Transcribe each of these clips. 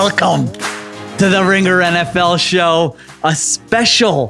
Welcome to the Ringer NFL show, a special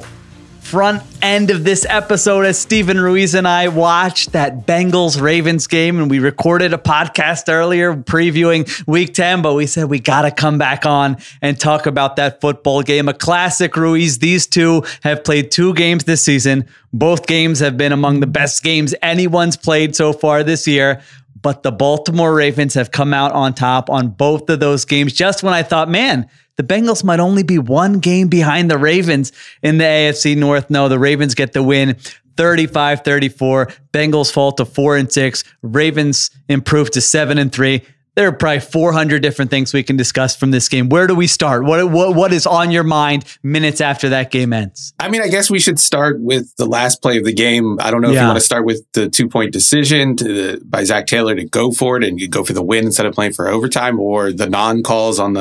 front end of this episode as Steven Ruiz and I watched that Bengals-Ravens game, and we recorded a podcast earlier previewing week 10, but we said we got to come back on and talk about that football game. A classic, Ruiz. These two have played two games this season. Both games have been among the best games anyone's played so far this year. But the Baltimore Ravens have come out on top on both of those games. Just when I thought, man, the Bengals might only be one game behind the Ravens in the AFC North. No, the Ravens get the win 35-34. Bengals fall to 4-6. Ravens improve to 7-3. There are probably 400 different things we can discuss from this game. Where do we start? What is on your mind minutes after that game ends? I mean, I guess we should start with the last play of the game. I don't know if you want to start with the two-point decision by Zach Taylor to go for it and you go for the win instead of playing for overtime, or the non-calls on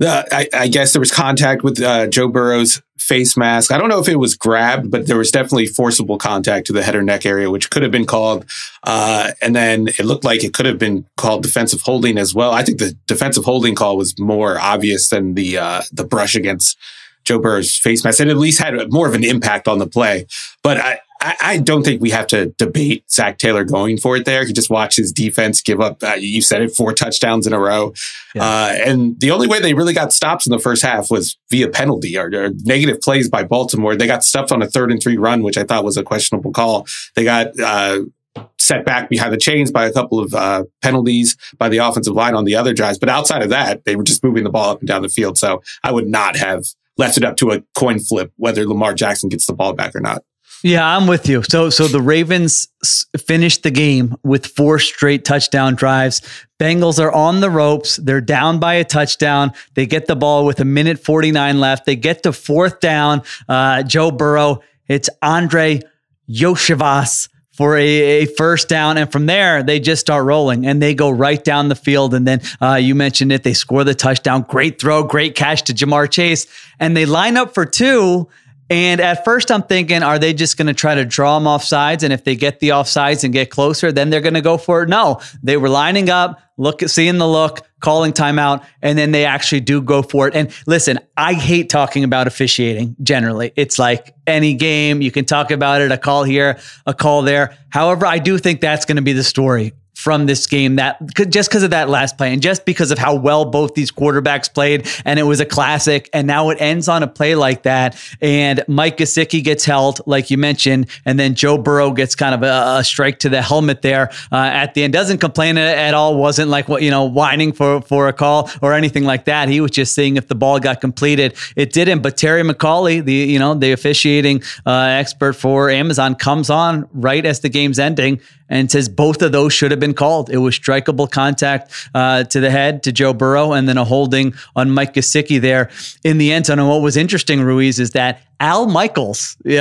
I guess there was contact with Joe Burrow's face mask. I don't know if it was grabbed, but there was definitely forcible contact to the head or neck area, which could have been called. And then it looked like it could have been called defensive holding as well. I think the defensive holding call was more obvious than the brush against Joe Burrow's face mask. It at least had more of an impact on the play. But I don't think we have to debate Zach Taylor going for it there. You just watch his defense give up, you said it, 4 touchdowns in a row. Yeah. And the only way they really got stops in the first half was via penalty or negative plays by Baltimore. They got stuffed on a 3rd and 3 run, which I thought was a questionable call. They got set back behind the chains by a couple of penalties by the offensive line on the other drives. But outside of that, they were just moving the ball up and down the field. So I would not have left it up to a coin flip whether Lamar Jackson gets the ball back or not. Yeah, I'm with you. So the Ravens finished the game with 4 straight touchdown drives. Bengals are on the ropes. They're down by a touchdown. They get the ball with 1:49 left. They get to 4th down. Joe Burrow, it's Andrei Iosivas for a first down. And from there, they just start rolling and they go right down the field. And then you mentioned it, they score the touchdown. Great throw, great catch to Ja'Marr Chase. And they line up for 2. And at first I'm thinking, are they just going to try to draw them off sides? And if they get the off sides and get closer, then they're going to go for it. No, they were lining up, seeing the look, calling timeout, and then they actually do go for it. And listen, I hate talking about officiating generally. It's like any game, you can talk about it, a call here, a call there. However, I do think that's going to be the story from this game, that just because of that last play and just because of how well both these quarterbacks played, and it was a classic, and now it ends on a play like that. And Mike Gesicki gets held, like you mentioned, and then Joe Burrow gets kind of a strike to the helmet there at the end. Doesn't complain at all. Wasn't like, what, whining for a call or anything like that. He was just seeing if the ball got completed. It didn't. But Terry McAuley, the officiating expert for Amazon, comes on right as the game's ending and says both of those should have been called. It was strikeable contact to the head to Joe Burrow, and then a holding on Mike Gesicki there in the end zone. And what was interesting, Ruiz, is that Al Michaels, who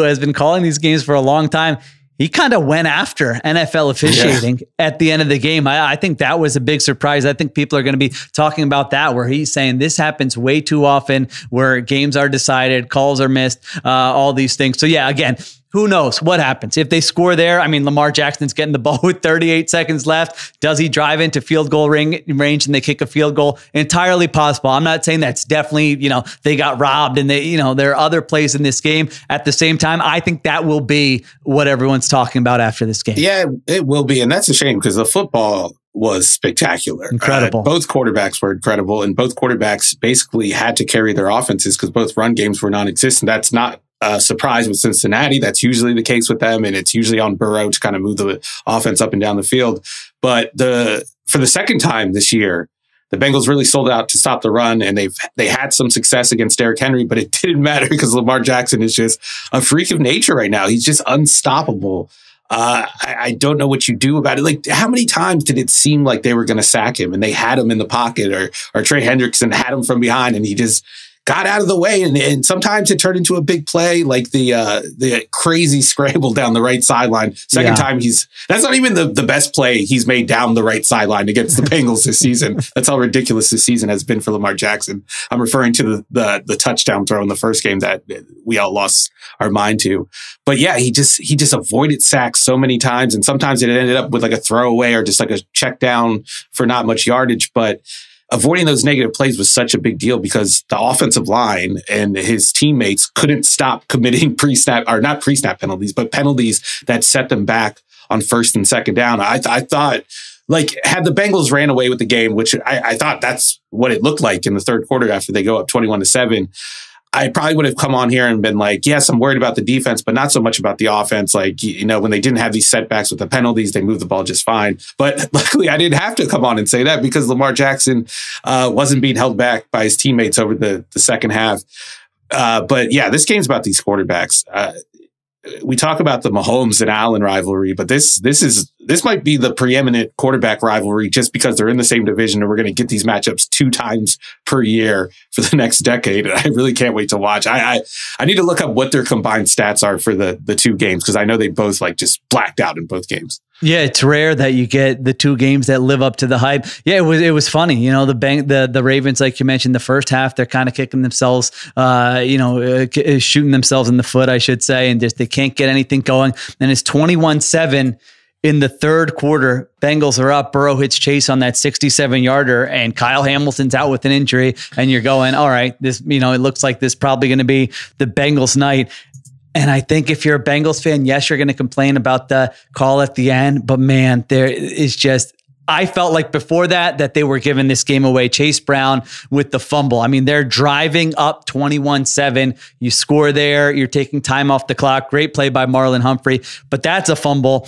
has been calling these games for a long time, he kind of went after NFL officiating at the end of the game. I think that was a big surprise. I think people are going to be talking about that, where he's saying this happens way too often, where games are decided, calls are missed, all these things. So yeah, again, who knows what happens if they score there? I mean, Lamar Jackson's getting the ball with 38 seconds left. Does he drive into field goal range and they kick a field goal? Entirely possible. I'm not saying that's definitely, they got robbed and they, there are other plays in this game. At the same time, I think that will be what everyone's talking about after this game. Yeah, it will be. And that's a shame because the football was spectacular. Incredible. Both quarterbacks were incredible, and both quarterbacks basically had to carry their offenses because both run games were non-existent. That's not surprise with Cincinnati. That's usually the case with them, and it's usually on Burrow to kind of move the offense up and down the field. But for the second time this year, the Bengals really sold out to stop the run, and they had some success against Derrick Henry, but it didn't matter because Lamar Jackson is just a freak of nature right now. He's just unstoppable. I don't know what you do about it. Like, how many times did it seem like they were going to sack him and they had him in the pocket, or Trey Hendrickson had him from behind and he just got out of the way, and sometimes it turned into a big play, like the crazy scramble down the right sideline. Second time that's not even the best play he's made down the right sideline against the Bengals this season. That's how ridiculous this season has been for Lamar Jackson. I'm referring to the touchdown throw in the first game that we all lost our mind to. But yeah, he just avoided sacks so many times, and sometimes it ended up with like a throwaway or just like a check down for not much yardage, but avoiding those negative plays was such a big deal because the offensive line and his teammates couldn't stop committing not pre-snap penalties, but penalties that set them back on first and second down. I thought, like, had the Bengals ran away with the game, which I thought that's what it looked like in the third quarter after they go up 21-7, I probably would have come on here and been like, yes, I'm worried about the defense, but not so much about the offense. Like, you know, when they didn't have these setbacks with the penalties, they moved the ball just fine. But luckily, I didn't have to come on and say that because Lamar Jackson wasn't being held back by his teammates over the second half. But yeah, this game's about these quarterbacks. We talk about the Mahomes and Allen rivalry, but this might be the preeminent quarterback rivalry just because they're in the same division and we're going to get these matchups 2 times per year for the next decade. And I really can't wait to watch. I need to look up what their combined stats are for the two games because I know they both like just blacked out in both games. Yeah, it's rare that you get the two games that live up to the hype. Yeah, it was funny. You know, the Ravens, like you mentioned, the first half, they're kind of kicking themselves, shooting themselves in the foot, I should say, and just they can't get anything going. And it's 21-7 in the third quarter. Bengals are up. Burrow hits Chase on that 67-yarder, and Kyle Hamilton's out with an injury. And you're going, all right, this, you know, it looks like this probably going to be the Bengals' night. And I think if you're a Bengals fan, yes, you're going to complain about the call at the end. But man, there is just, I felt like before that they were giving this game away. Chase Brown with the fumble. I mean, they're driving up 21-7. You score there. You're taking time off the clock. Great play by Marlon Humphrey. But that's a fumble.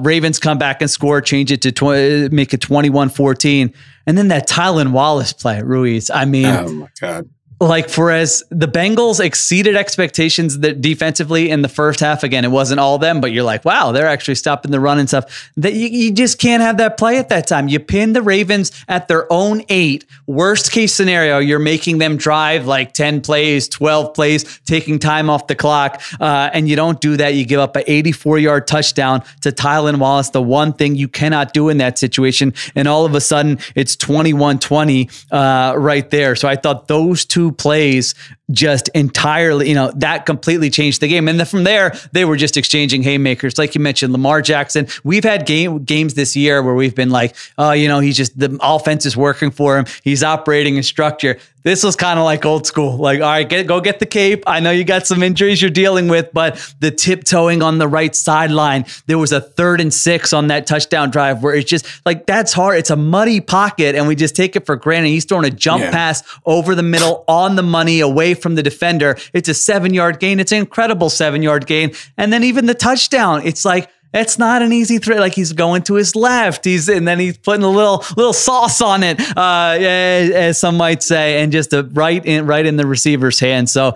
Ravens come back and score, change it to make it 21-14. And then that Tylan Wallace play, Ruiz. I mean, oh my God. Like, for as the Bengals exceeded expectations that defensively in the first half, again, it wasn't all them, but you're like, wow, they're actually stopping the run and stuff. That you just can't have that play at that time. You pin the Ravens at their own 8. Worst case scenario, you're making them drive like 10 plays, 12 plays, taking time off the clock. And you don't do that. You give up an 84-yard touchdown to Tylan Wallace, the one thing you cannot do in that situation. And all of a sudden, it's 21-20 right there. So I thought those two plays just entirely, you know, that completely changed the game. And then from there, they were just exchanging haymakers. Like you mentioned, Lamar Jackson, we've had games this year where we've been like, oh, you know, he's just, the offense is working for him. He's operating in structure. This was kind of like old school. Like, all right, go get the cape. I know you got some injuries you're dealing with, but the tiptoeing on the right sideline, there was a 3rd and 6 on that touchdown drive where it's just like, that's hard. It's a muddy pocket and we just take it for granted. He's throwing a jump pass over the middle on the money away from the defender. It's a 7-yard gain. It's an incredible 7-yard gain. And then even the touchdown, it's like, it's not an easy threat. Like, he's going to his left. And then he's putting a little sauce on it, as some might say, and just right in the receiver's hand. So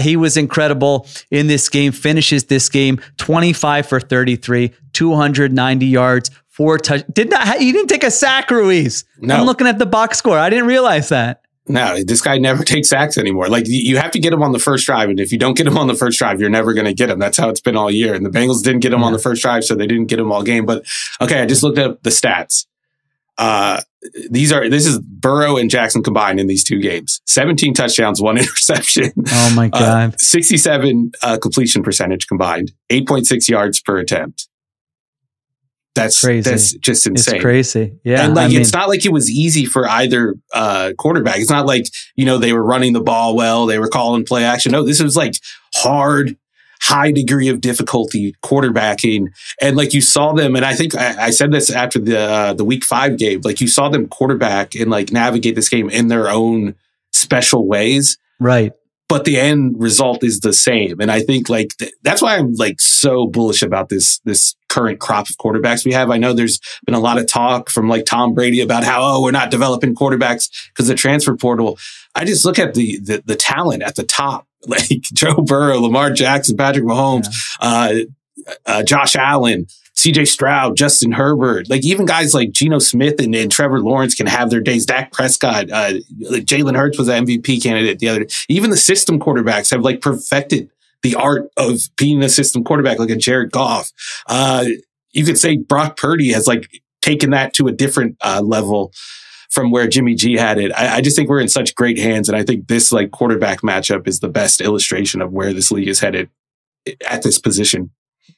he was incredible in this game, finishes this game 25 for 33, 290 yards, 4 touchdowns. He didn't take a sack, Ruiz. No. I'm looking at the box score. I didn't realize that. No, this guy never takes sacks anymore. Like, you have to get him on the first drive. And if you don't get him on the first drive, you're never going to get him. That's how it's been all year. And the Bengals didn't get him on the first drive, so they didn't get him all game. But okay, I just looked up the stats. This is Burrow and Jackson combined in these two games. 17 touchdowns, 1 interception. Oh my God. 67 completion percentage combined, 8.6 yards per attempt. That's crazy. That's just insane. It's crazy. Yeah. And like, it's not like it was easy for either quarterback. It's not like, you know, they were running the ball well, they were calling play action. No, this was like hard, high degree of difficulty quarterbacking. And like, you saw them, and I think I said this after the week 5 game, like, you saw them quarterback and like navigate this game in their own special ways. Right. But the end result is the same. And I think like that's why I'm like so bullish about this current crop of quarterbacks we have. I know there's been a lot of talk from like Tom Brady about how, oh, we're not developing quarterbacks because the transfer portal. I just look at the talent at the top, like Joe Burrow, Lamar Jackson, Patrick Mahomes, Josh Allen, CJ Stroud, Justin Herbert, like even guys like Geno Smith and Trevor Lawrence can have their days. Dak Prescott, like Jalen Hurts was an MVP candidate the other day. Even the system quarterbacks have like perfected the art of being a system quarterback, like a Jared Goff. You could say Brock Purdy has like taken that to a different level from where Jimmy G had it. I just think we're in such great hands. And I think this like quarterback matchup is the best illustration of where this league is headed at this position.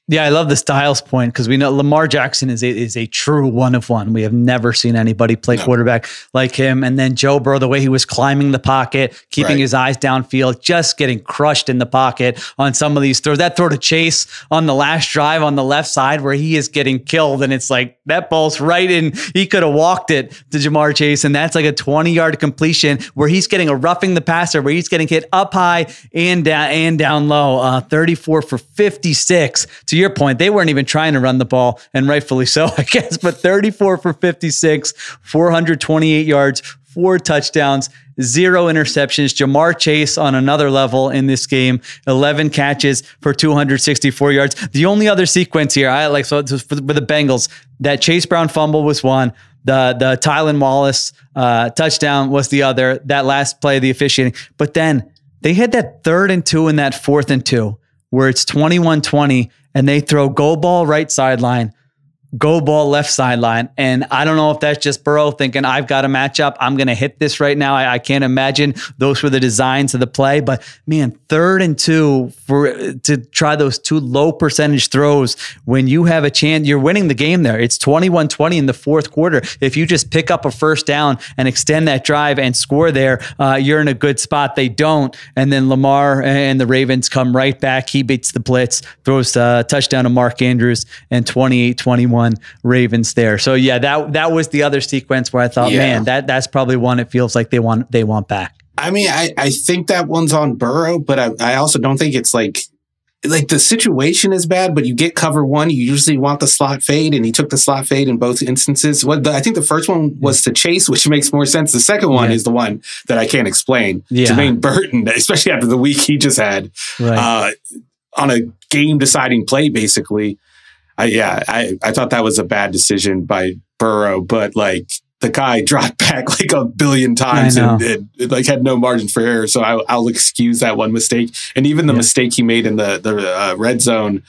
Yeah, I love the Styles point because we know Lamar Jackson is a true one of one. We have never seen anybody play quarterback like him. And then Joe Burrow, the way he was climbing the pocket, keeping his eyes downfield, just getting crushed in the pocket on some of these throws. That throw to Chase on the last drive on the left side where he is getting killed. And it's like that ball's right in. He could have walked it to Ja'Marr Chase. And that's like a 20-yard completion where he's getting a roughing the passer, where he's getting hit up high and down low. 34 for 56. To your point, they weren't even trying to run the ball, and rightfully so, I guess, but 34 for 56, 428 yards, 4 touchdowns, 0 interceptions. Ja'Marr Chase on another level in this game, 11 catches for 264 yards. The only other sequence here, I like, so for the Bengals, that Chase Brown fumble was one. The Tylan Wallace touchdown was the other, that last play, the officiating. But then they had that 3rd and 2 and that 4th and 2 where it's 21-20 and they throw go ball right sideline, go ball left sideline. And I don't know if that's just Burrow thinking, I've got a matchup, I'm going to hit this right now. I can't imagine those were the designs of the play. But man, 3rd and 2 to try those 2 low percentage throws when you have a chance, you're winning the game there. It's 21-20 in the 4th quarter. If you just pick up a 1st down and extend that drive and score there, you're in a good spot. They don't. And then Lamar and the Ravens come right back. He beats the blitz, throws a touchdown to Mark Andrews, and 28-21. Ravens there. So yeah, that was the other sequence where I thought, man, that's probably one it feels like they want back. I mean, I think that one's on Burrow, but I also don't think it's like the situation is bad, but you get cover one, you usually want the slot fade, and he took the slot fade in both instances. I think the first one was to Chase, which makes more sense. The second one is the one that I can't explain. Jermaine Burton, especially after the week he just had on a game deciding play, basically. I thought that was a bad decision by Burrow, but like the guy dropped back like a billion times and like had no margin for error. So I'll excuse that one mistake. And even the mistake he made in the red zone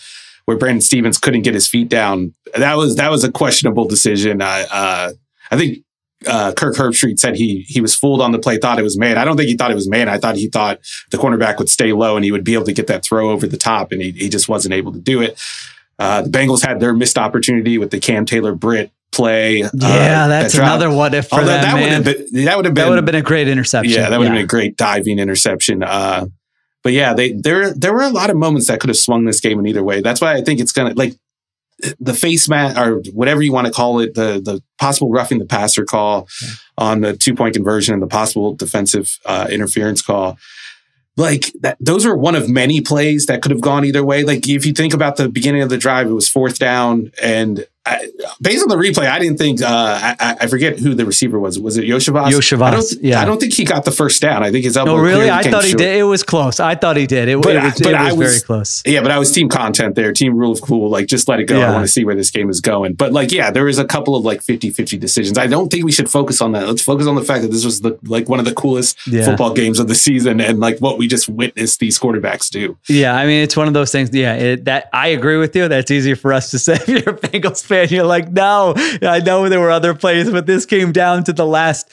where Brandon Stevens couldn't get his feet down. That was a questionable decision. I think Kirk Herbstreit said he was fooled on the play, thought it was man. I don't think he thought it was man. I thought he thought the cornerback would stay low and he would be able to get that throw over the top, and he just wasn't able to do it. The Bengals had their missed opportunity with the Cam Taylor-Britt play. That's another what if for them, man. That would have been a great interception. Yeah, that would have been a great diving interception. But yeah, there were a lot of moments that could have swung this game in either way. That's why I think it's going to, like, the face mask or whatever you want to call it, the possible roughing the passer call on the 2-point conversion and the possible defensive interference call. Like that, those are one of many plays that could have gone either way. Like if you think about the beginning of the drive, it was 4th down, and based on the replay, I didn't think. I forget who the receiver was. Was it Iosivas? Iosivas. I don't think he got the 1st down. I think his elbow. No, really, I thought he did. It was close. I thought he did. It was very close. Yeah, but I was team content there. Team rule of cool. Like just let it go. I want to see where this game is going. But like, yeah, there is a couple of like 50-50 decisions. I don't think we should focus on that. Let's focus on the fact that this was like one of the coolest football games of the season, and like what we just witnessed these quarterbacks do. Yeah, I mean, it's one of those things. Yeah, that I agree with you. That's easier for us to say if you're a Bengals fan. And you're like, no, I know there were other plays, but this came down to the last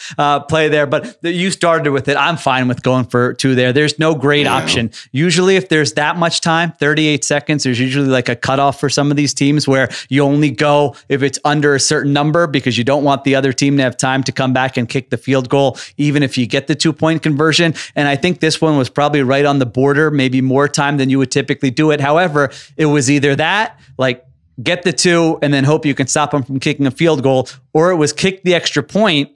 play there. But you started with it. I'm fine with going for 2 there. There's no great option. Usually if there's that much time, 38 seconds, there's usually like a cutoff for some of these teams where you only go if it's under a certain number because you don't want the other team to have time to come back and kick the field goal, even if you get the 2-point conversion. And I think this one was probably right on the border, maybe more time than you would typically do it. However, it was either that, like, get the 2 and then hope you can stop them from kicking a field goal, or it was kick the extra point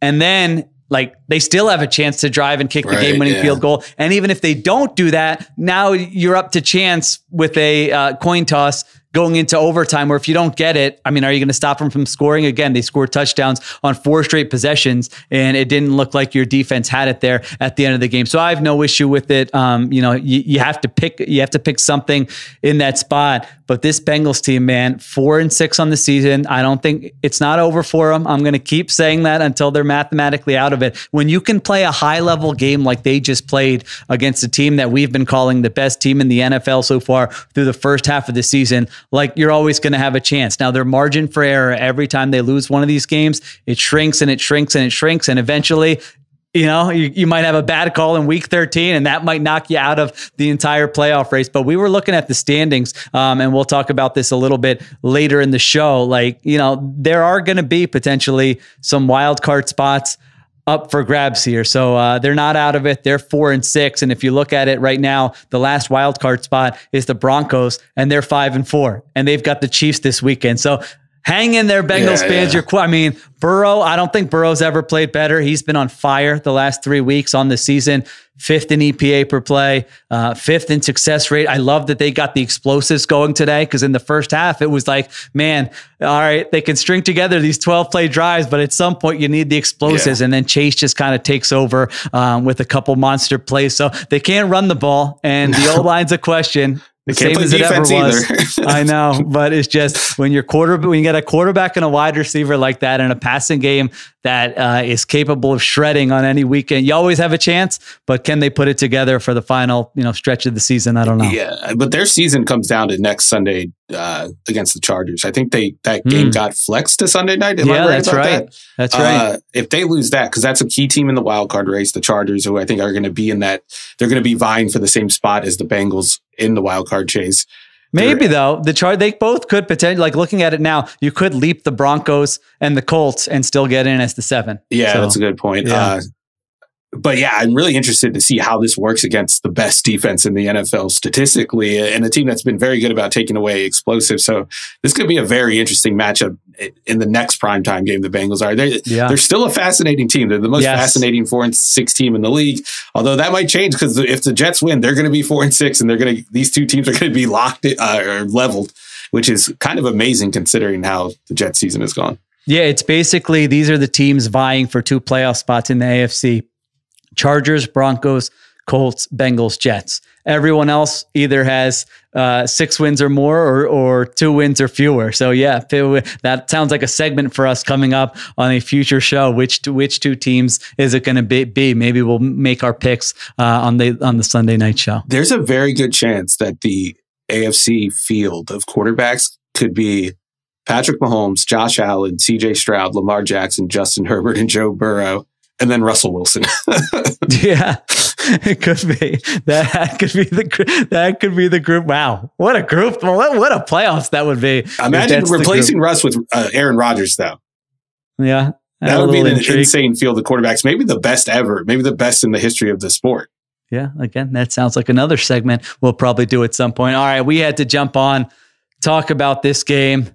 and then like they still have a chance to drive and kick the game-winning field goal. And even if they don't do that, now you're up to chance with a coin toss going into overtime, where if you don't get it, I mean, are you going to stop them from scoring? Again, they scored touchdowns on 4 straight possessions, and it didn't look like your defense had it there at the end of the game. So I have no issue with it. You know, you have to pick something in that spot. But this Bengals team, man, 4-6 on the season. I don't think it's not over for them. I'm going to keep saying that until they're mathematically out of it. When you can play a high level game like they just played against a team that we've been calling the best team in the NFL so far through the first half of the season, like you're always going to have a chance. Now their margin for error every time they lose one of these games, it shrinks and it shrinks and it shrinks. And eventually You know, you might have a bad call in week 13, and that might knock you out of the entire playoff race. But we were looking at the standings, and we'll talk about this a little bit later in the show. Like, you know, there are going to be potentially some wild card spots up for grabs here. So they're not out of it. They're 4-6. And if you look at it right now, the last wild card spot is the Broncos, and they're 5-4, and they've got the Chiefs this weekend. So hang in there, Bengals fans. Yeah. I mean, Burrow, I don't think Burrow's ever played better. He's been on fire the last 3 weeks on the season. 5th in EPA per play, 5th in success rate. I love that they got the explosives going today, because in the first half, it was like, man, all right, they can string together these 12-play drives, but at some point you need the explosives. Yeah. And then Chase just kind of takes over with a couple monster plays. So they can't run the ball, and the O-line's a question. They can't play defense either. I know, but it's just when you get a quarterback and a wide receiver like that in a passing game that is capable of shredding on any weekend, you always have a chance. But can they put it together for the final, stretch of the season? I don't know. Yeah, but their season comes down to next Sunday against the Chargers. I think that game got flexed to Sunday night. Yeah, that's right. That's right. If they lose that, because that's a key team in the wild card race, the Chargers, who I think are going to be in that, they're going to be vying for the same spot as the Bengals in the wild card chase. Maybe though, they both could potentially, like looking at it now, you could leap the Broncos and the Colts and still get in as the 7. Yeah, so, that's a good point. Yeah. But yeah, I'm really interested to see how this works against the best defense in the NFL statistically, and a team that's been very good about taking away explosives. So this could be a very interesting matchup in the next primetime game. The Bengals are. They're still a fascinating team. They're the most fascinating 4-6 team in the league. Although that might change, because if the Jets win, they're going to be 4-6, and these two teams are going to be locked or leveled, which is kind of amazing considering how the Jets season has gone. Yeah, it's basically these are the teams vying for 2 playoff spots in the AFC. Chargers, Broncos, Colts, Bengals, Jets. Everyone else either has 6 wins or more or 2 wins or fewer. So yeah, that sounds like a segment for us coming up on a future show. Which 2 teams is it going to be? Maybe we'll make our picks on the Sunday night show. There's a very good chance that the AFC field of quarterbacks could be Patrick Mahomes, Josh Allen, CJ Stroud, Lamar Jackson, Justin Herbert, and Joe Burrow. And then Russell Wilson. Yeah, it could be. That could be the group. Wow, what a group! What a playoffs that would be. Imagine replacing Russ with Aaron Rodgers, though. Yeah, that would be an insane field of quarterbacks. Maybe the best ever. Maybe the best in the history of the sport. Yeah, again, that sounds like another segment we'll probably do at some point. All right, we had to jump on, talk about this game.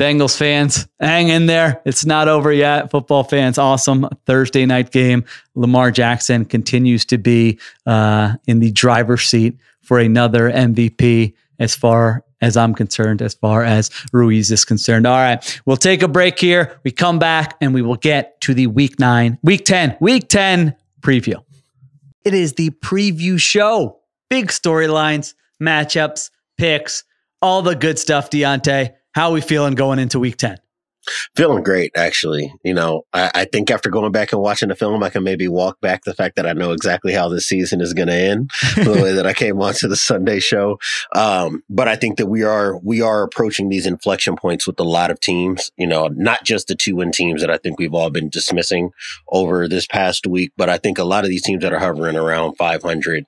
Bengals fans, hang in there. It's not over yet. Football fans, awesome Thursday night game. Lamar Jackson continues to be in the driver's seat for another MVP as far as I'm concerned, as far as Ruiz is concerned. All right, we'll take a break here. We come back and we will get to the week 10 preview. It is the preview show. Big storylines, matchups, picks, all the good stuff, Deontay. How are we feeling going into week 10? Feeling great, actually. I think after going back and watching the film, I can maybe walk back the fact that I know exactly how this season is going to end the way that I came onto the Sunday show. But I think that we are approaching these inflection points with a lot of teams, not just the 2-win teams that I think we've all been dismissing over this past week. But I think a lot of these teams that are hovering around 500,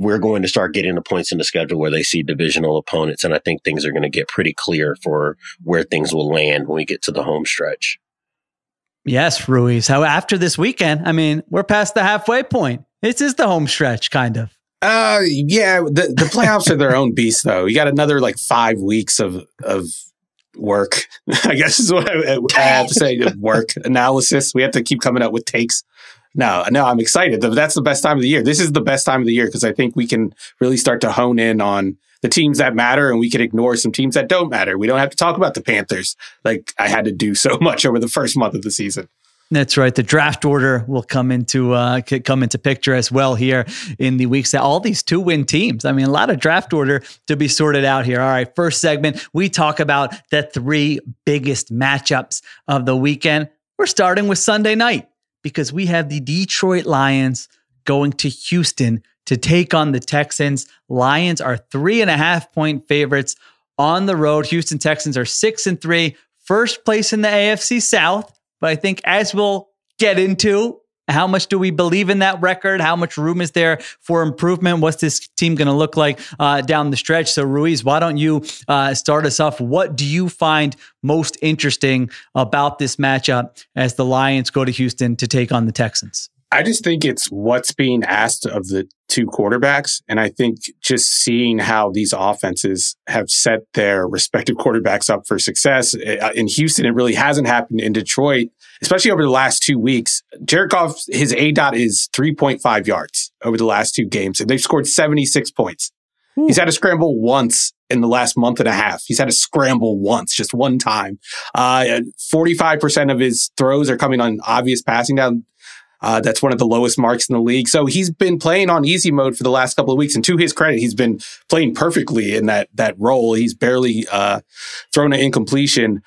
we're going to start getting the points in the schedule where they see divisional opponents. And I think things are going to get pretty clear for where things will land when we get to the home stretch. Yes, Ruiz. How after this weekend, we're past the halfway point. This is the home stretch, kind of. Yeah, the playoffs are their own beast, though. You got another 5 weeks of work, I guess is what I have to say. Work analysis. We have to keep coming up with takes. No, I'm excited. That's the best time of the year. This is the best time of the year because I think we can really start to hone in on the teams that matter, and we can ignore some teams that don't matter. We don't have to talk about the Panthers like I had to do so much over the first month of the season. That's right. The draft order will come into picture as well here in the weeks that all these 2-win teams. A lot of draft order to be sorted out here. All right. First segment, we talk about the 3 biggest matchups of the weekend. We're starting with Sunday night, because we have the Detroit Lions going to Houston to take on the Texans. Lions are 3.5-point favorites on the road. Houston Texans are 6-3, first place in the AFC South. But I think as we'll get into How much do we believe in that record? How much room is there for improvement? What's this team going to look like down the stretch? So Ruiz, why don't you start us off? What do you find most interesting about this matchup as the Lions go to Houston to take on the Texans? I just think it's what's being asked of the two quarterbacks. And I think just seeing how these offenses have set their respective quarterbacks up for success in Houston, it really hasn't happened in Detroit, especially over the last 2 weeks. Jared Goff, his ADOT is 3.5 yards over the last two games, and they've scored 76 points. Ooh. He's had a scramble once in the last month and a half. He's had a scramble once, just one time. 45% of his throws are coming on obvious passing down. That's one of the lowest marks in the league. So he's been playing on easy mode for the last couple of weeks. And to his credit, he's been playing perfectly in that role. He's barely thrown an incompletion.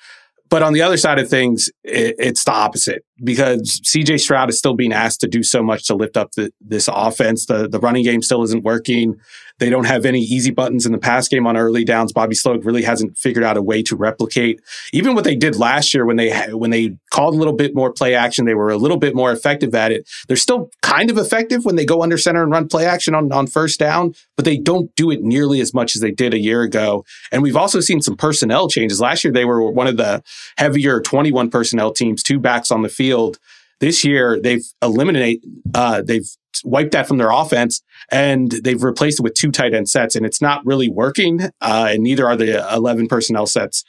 But on the other side of things, it's the opposite, because CJ Stroud is still being asked to do so much to lift up this offense. The running game still isn't working. They don't have any easy buttons in the pass game on early downs. Bobby Slog really hasn't figured out a way to replicate even what they did last year when they called a little bit more play action. They were a little bit more effective at it. They're still kind of effective when they go under center and run play action on first down, but they don't do it nearly as much as they did a year ago. And we've also seen some personnel changes. Last year, they were one of the heavier 21 personnel teams, two backs on the field. This year, they've eliminated, they've wiped that from their offense, and they've replaced it with two tight end sets, and it's not really working, and neither are the 11 personnel sets,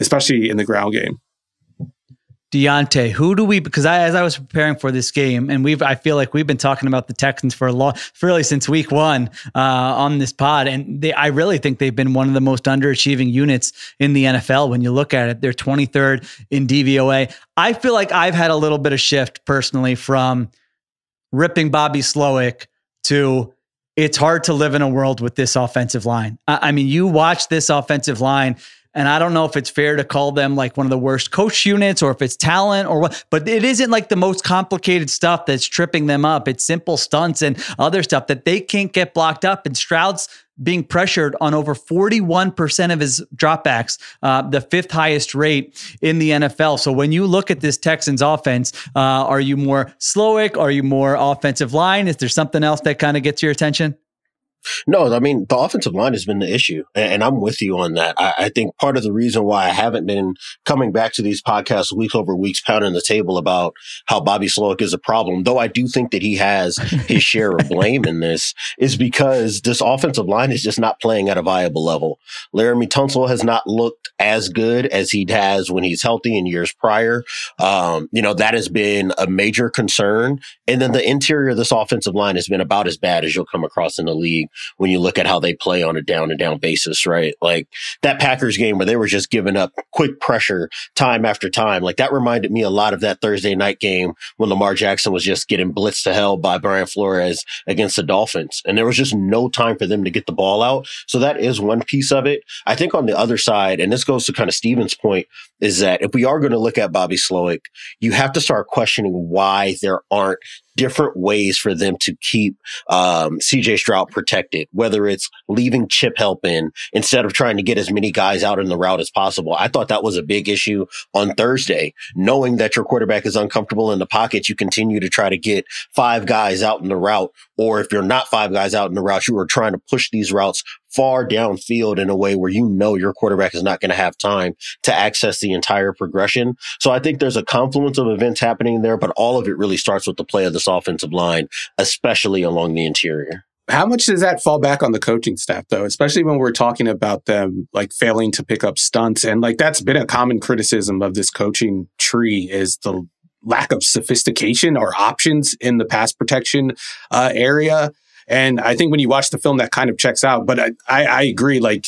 especially in the ground game. Deontay, who do we? Because as I was preparing for this game, and I feel like we've been talking about the Texans for a long, really since week one on this pod, and I really think they've been one of the most underachieving units in the NFL. When you look at it, they're 23rd in DVOA. I feel like I've had a little bit of shift personally from ripping Bobby Slog to it's hard to live in a world with this offensive line. I mean, you watch this offensive line. And I don't know if it's fair to call them like one of the worst coach units or if it's talent or what, but it isn't like the most complicated stuff that's tripping them up. It's simple stunts and other stuff that they can't get blocked up. And Stroud's being pressured on over 41% of his dropbacks, the fifth highest rate in the NFL. So when you look at this Texans offense, are you more Slog? Are you more offensive line? Is there something else that kind of gets your attention? No, I mean, the offensive line has been the issue, and I'm with you on that. I think part of the reason why I haven't been coming back to these podcasts week over weeks, pounding the table about how Bobby Slog is a problem, though I do think that he has his share of blame in this, is because this offensive line is just not playing at a viable level. Laramie Tunsil has not looked as good as he has when he's healthy in years prior. You know, that has been a major concern. And then the interior of this offensive line has been about as bad as you'll come across in the league when you look at how they play on a down and down basis, right? Like that Packers game where they were just giving up quick pressure time after time. Like that reminded me a lot of that Thursday night game when Lamar Jackson was just getting blitzed to hell by Brian Flores against the Dolphins. And there was just no time for them to get the ball out. So that is one piece of it. I think on the other side, and this goes to kind of Steven's point, is that if we are going to look at Bobby Slog, you have to start questioning why there aren't different ways for them to keep CJ Stroud protected, whether it's leaving chip help in instead of trying to get as many guys out in the route as possible. I thought that was a big issue on Thursday. Knowing that your quarterback is uncomfortable in the pocket, you continue to try to get five guys out in the route. Or if you're not five guys out in the route, you are trying to push these routes far downfield in a way where you know your quarterback is not going to have time to access the entire progression. So I think there's a confluence of events happening there, but all of it really starts with the play of this offensive line, especially along the interior. How much does that fall back on the coaching staff, though, especially when we're talking about them like failing to pick up stunts? And like that's been a common criticism of this coaching tree is the lack of sophistication or options in the pass protection area. And I think when you watch the film, that kind of checks out. But I agree, like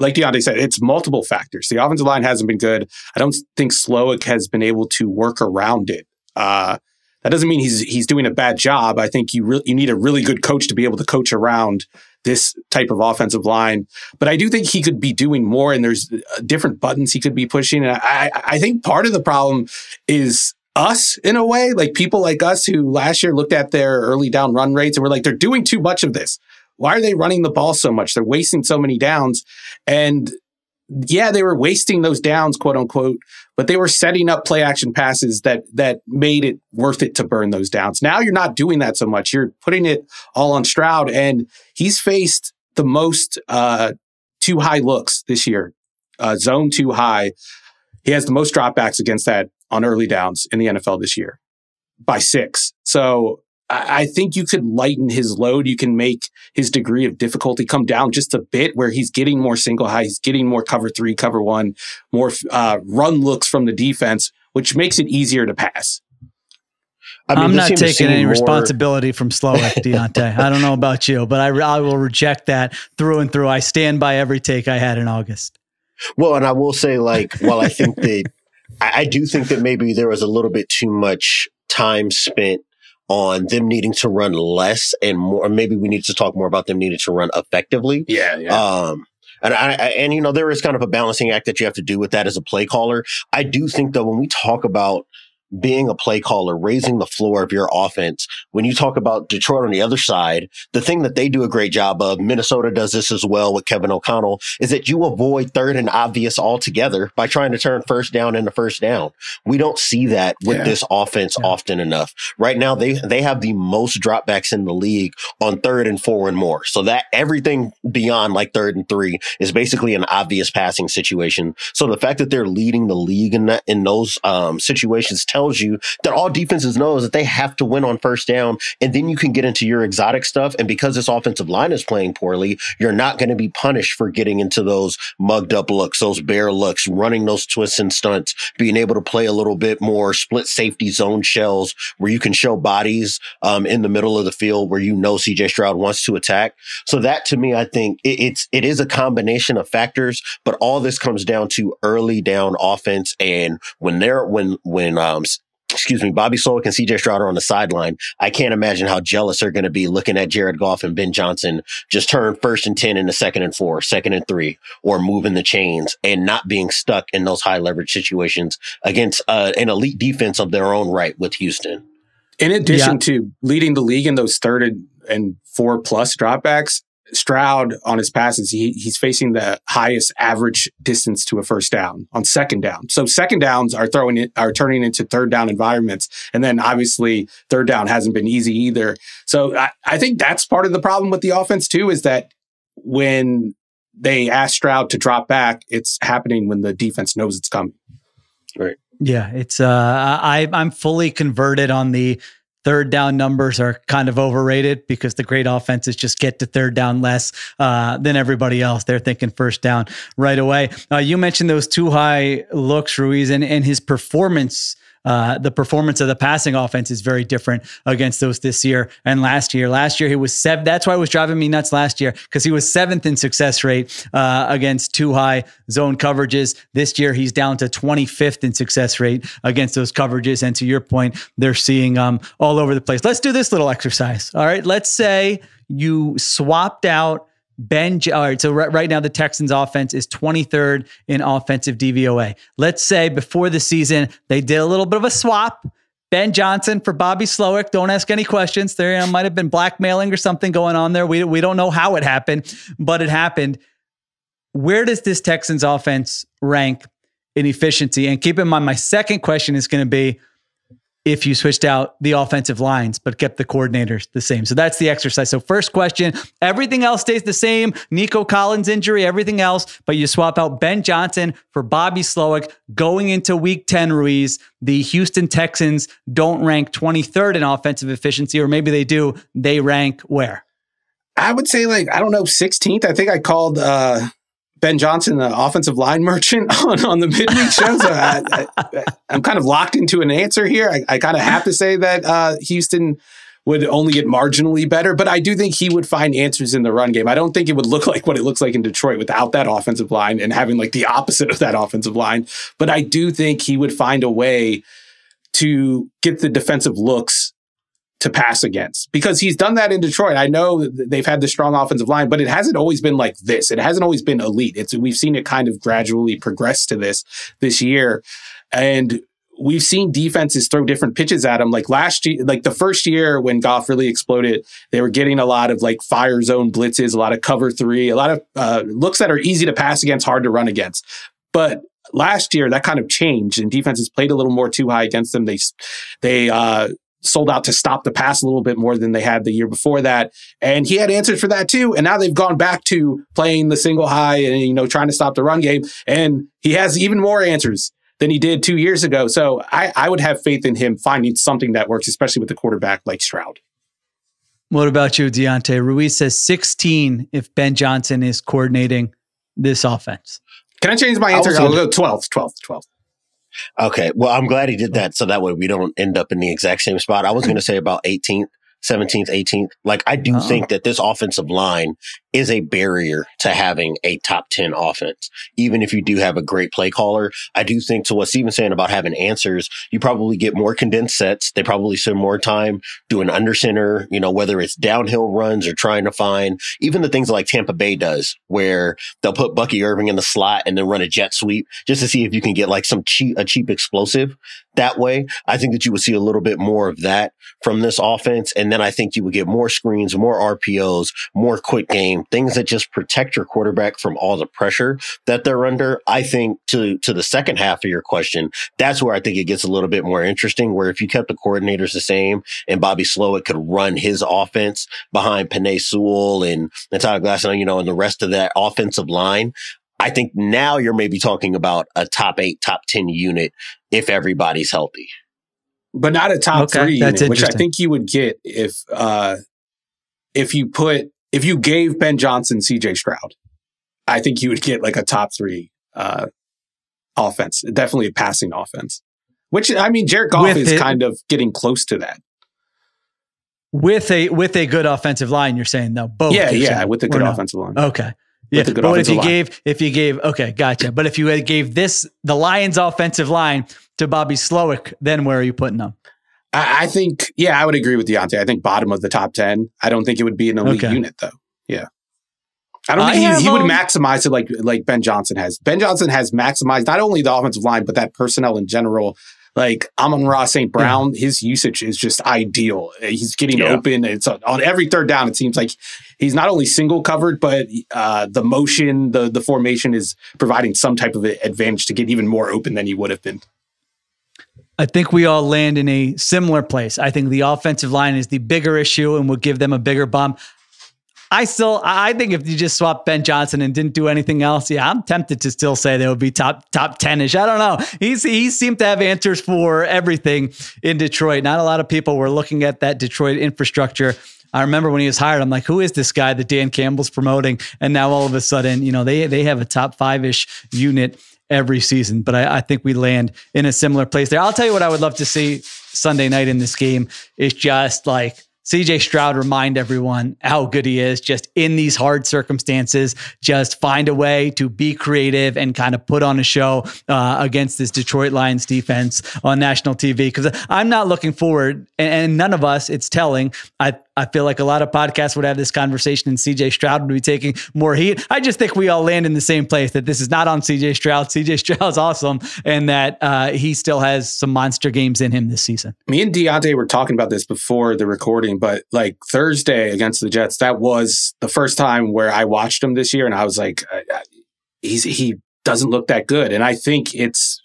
Deontay said, it's multiple factors. The offensive line hasn't been good. I don't think Slog has been able to work around it. That doesn't mean he's doing a bad job. I think you need a really good coach to be able to coach around this type of offensive line. But I do think he could be doing more, and there's different buttons he could be pushing. And I think part of the problem is us in a way, like people like us who last year looked at their early down run rates and were like, they're doing too much of this. Why are they running the ball so much? They're wasting so many downs. And yeah, they were wasting those downs, quote unquote, but they were setting up play action passes that made it worth it to burn those downs. Now you're not doing that so much. You're putting it all on Stroud, and he's faced the most too high looks this year, zone too high. He has the most dropbacks against that on early downs in the NFL this year by 6. So I think you could lighten his load. You can make his degree of difficulty come down just a bit, where he's getting more single high, he's getting more cover 3, cover 1, more run looks from the defense, which makes it easier to pass. I mean, I'm not taking any responsibility from Slowik, Deontay. I don't know about you, but I will reject that through and through. I stand by every take I had in August. Well, and I will say, like, while I think that I do think that maybe there was a little bit too much time spent on them needing to run less and more. Maybe we need to talk more about them needing to run effectively. Yeah. And you know, there is kind of a balancing act that you have to do with that as a play caller. I do think that when we talk about being a play caller, raising the floor of your offense, when you talk about Detroit on the other side, the thing that they do a great job of, Minnesota does this as well with Kevin O'Connell, is that you avoid third and obvious altogether by trying to turn first down into first down. We don't see that with this offense often enough. Right now, they have the most dropbacks in the league on 3rd and 4 and more. So that everything beyond like 3rd and 3 is basically an obvious passing situation. So the fact that they're leading the league in those situations tells you that all defenses know is that they have to win on first down, and then you can get into your exotic stuff. And because this offensive line is playing poorly, you're not going to be punished for getting into those mugged up looks, those bare looks, running those twists and stunts, being able to play a little bit more split safety zone shells where you can show bodies in the middle of the field where you know CJ Stroud wants to attack. So that, to me, I think it is a combination of factors, but all this comes down to early down offense. And when Bobby Slog and CJ Stroud are on the sideline, I can't imagine how jealous they're going to be looking at Jared Goff and Ben Johnson just turn 1st and 10 into 2nd and 4, 2nd and 3, or moving the chains and not being stuck in those high leverage situations against an elite defense of their own right with Houston. In addition to leading the league in those 3rd and 4 plus dropbacks, Stroud on his passes, he's facing the highest average distance to a first down on 2nd down. So 2nd downs are turning into 3rd down environments. And then obviously 3rd down hasn't been easy either. So I think that's part of the problem with the offense too, is that when they ask Stroud to drop back, it's happening when the defense knows it's coming. Right. Yeah. It's I'm fully converted on the 3rd down numbers are kind of overrated, because the great offenses just get to 3rd down less than everybody else. They're thinking 1st down right away. You mentioned those too high looks, Ruiz, and his performance. The performance of the passing offense is very different against those this year and last year. Last year, he was 7th. That's why it was driving me nuts last year, because he was 7th in success rate against too high zone coverages. This year, he's down to 25th in success rate against those coverages. And to your point, they're seeing all over the place. Let's do this little exercise. All right. Let's say you swapped out all right, so right now the Texans offense is 23rd in offensive DVOA. Let's say before the season, they did a little bit of a swap. Ben Johnson for Bobby Slog. Don't ask any questions. There might have been blackmailing or something going on there. We don't know how it happened, but it happened. Where does this Texans offense rank in efficiency? And keep in mind, my second question is going to be, if you switched out the offensive lines but kept the coordinators the same. So that's the exercise. So first question, everything else stays the same. Nico Collins injury, everything else, but you swap out Ben Johnson for Bobby Slog. Going into week 10, Ruiz, the Houston Texans don't rank 23rd in offensive efficiency, or maybe they do. They rank where? I would say 16th. I think I called Ben Johnson, the offensive line merchant on the midweek show. So I'm kind of locked into an answer here. I kind of have to say that Houston would only get marginally better, but I do think he would find answers in the run game. I don't think it would look like what it looks like in Detroit without that offensive line and having like the opposite of that offensive line. But I do think he would find a way to get the defensive looks to pass against, because he's done that in Detroit. I know they've had the strong offensive line, but it hasn't always been like this. It hasn't always been elite. We've seen it kind of gradually progress to this year. And we've seen defenses throw different pitches at him. Like last year, like the first year when Goff really exploded, they were getting a lot of like fire zone blitzes, a lot of cover three, a lot of looks that are easy to pass against, hard to run against. But last year, that kind of changed, and defenses played a little more too high against them. They sold out to stop the pass a little bit more than they had the year before that. And he had answers for that too. And now they've gone back to playing the single high and, you know, trying to stop the run game. And he has even more answers than he did 2 years ago. So I would have faith in him finding something that works, especially with a quarterback like Stroud. What about you, Deontay? Ruiz says 16 if Ben Johnson is coordinating this offense. Can I change my answer? I'll go 12. Okay. Well, I'm glad he did that, so that way we don't end up in the exact same spot. I was going to say about 18th, 17th, 18th. Like, I do think that this offensive line is a barrier to having a top 10 offense. Even if you do have a great play caller, I do think, to what Steven's saying about having answers, you probably get more condensed sets. They probably spend more time doing under center, you know, whether it's downhill runs or trying to find even the things like Tampa Bay does, where they'll put Bucky Irving in the slot and then run a jet sweep just to see if you can get like some cheap explosive that way. I think that you would see a little bit more of that from this offense. And then I think you would get more screens, more RPOs, more quick game, things that just protect your quarterback from all the pressure that they're under. I think to the second half of your question, that's where I think it gets a little bit more interesting, where if you kept the coordinators the same and Bobby Slowik could run his offense behind Penei Sewell and Tyler Glasnow, you know, and the rest of that offensive line, I think now you're maybe talking about a top 8, top 10 unit if everybody's healthy. But not a top 3 unit, which I think you would get if you gave Ben Johnson CJ Stroud. I think you would get like a top 3 offense, definitely a passing offense, which, I mean, Jared Goff is kind of getting close to that. With a good offensive line, you're saying, though? Both. Yeah, with a good offensive line. Okay. Yeah, but gotcha. But if you gave the Lions offensive line to Bobby Slowik, then where are you putting them? I think, yeah, I would agree with Deontay. I think bottom of the top 10. I don't think it would be an elite unit, though. Yeah. I don't think he would maximize it like Ben Johnson has. Ben Johnson has maximized not only the offensive line, but that personnel in general. Like Amon-Ra St. Brown, his usage is just ideal. He's getting open. It's on every third down. It seems like he's not only single covered, but the motion, the formation is providing some type of advantage to get even more open than he would have been. I think we all land in a similar place. I think the offensive line is the bigger issue and will give them a bigger bump. I think if you just swapped Ben Johnson and didn't do anything else, I'm tempted to still say they would be top 10-ish. I don't know. He seemed to have answers for everything in Detroit. Not a lot of people were looking at that Detroit infrastructure. I remember when he was hired, I'm like, who is this guy that Dan Campbell's promoting? And now all of a sudden, you know, they have a top 5-ish unit every season, but I think we land in a similar place there. I'll tell you what I would love to see Sunday night in this game is just like CJ Stroud remind everyone how good he is just in these hard circumstances, just find a way to be creative and kind of put on a show against this Detroit Lions defense on national TV. Cause I'm not looking forward and none of us, it's telling. I feel like a lot of podcasts would have this conversation and CJ Stroud would be taking more heat. I just think we all land in the same place that this is not on CJ Stroud. CJ Stroud's awesome. And that he still has some monster games in him this season. Me and Deontay were talking about this before the recording, but like Thursday against the Jets, that was the first time where I watched him this year. And I was like, he doesn't look that good. And I think it's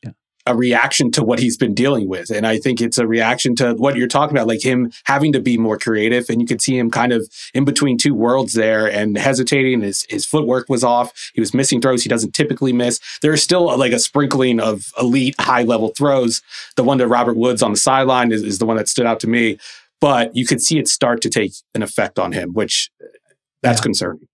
a reaction to what he's been dealing with. And I think it's a reaction to what you're talking about, like him having to be more creative. And you could see him kind of in between two worlds there and hesitating. His footwork was off. He was missing throws he doesn't typically miss. There's still like a sprinkling of elite high-level throws. The one to Robert Woods on the sideline is the one that stood out to me. But you could see it start to take an effect on him, which that's concerning.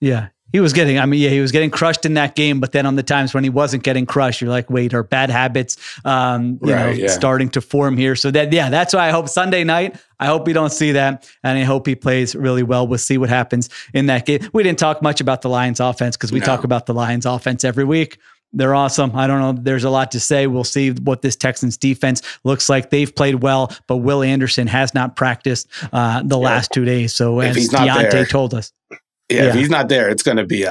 Yeah. He was getting crushed in that game, but then on the times when he wasn't getting crushed, you're like, wait, are bad habits, starting to form here? So that's why I hope Sunday night, I hope we don't see that. And I hope he plays really well. We'll see what happens in that game. We didn't talk much about the Lions offense because we talk about the Lions offense every week. They're awesome. I don't know. There's a lot to say. We'll see what this Texans defense looks like. They've played well, but Will Anderson has not practiced the last 2 days. So as Deontay told us. Yeah, if he's not there, it's going to be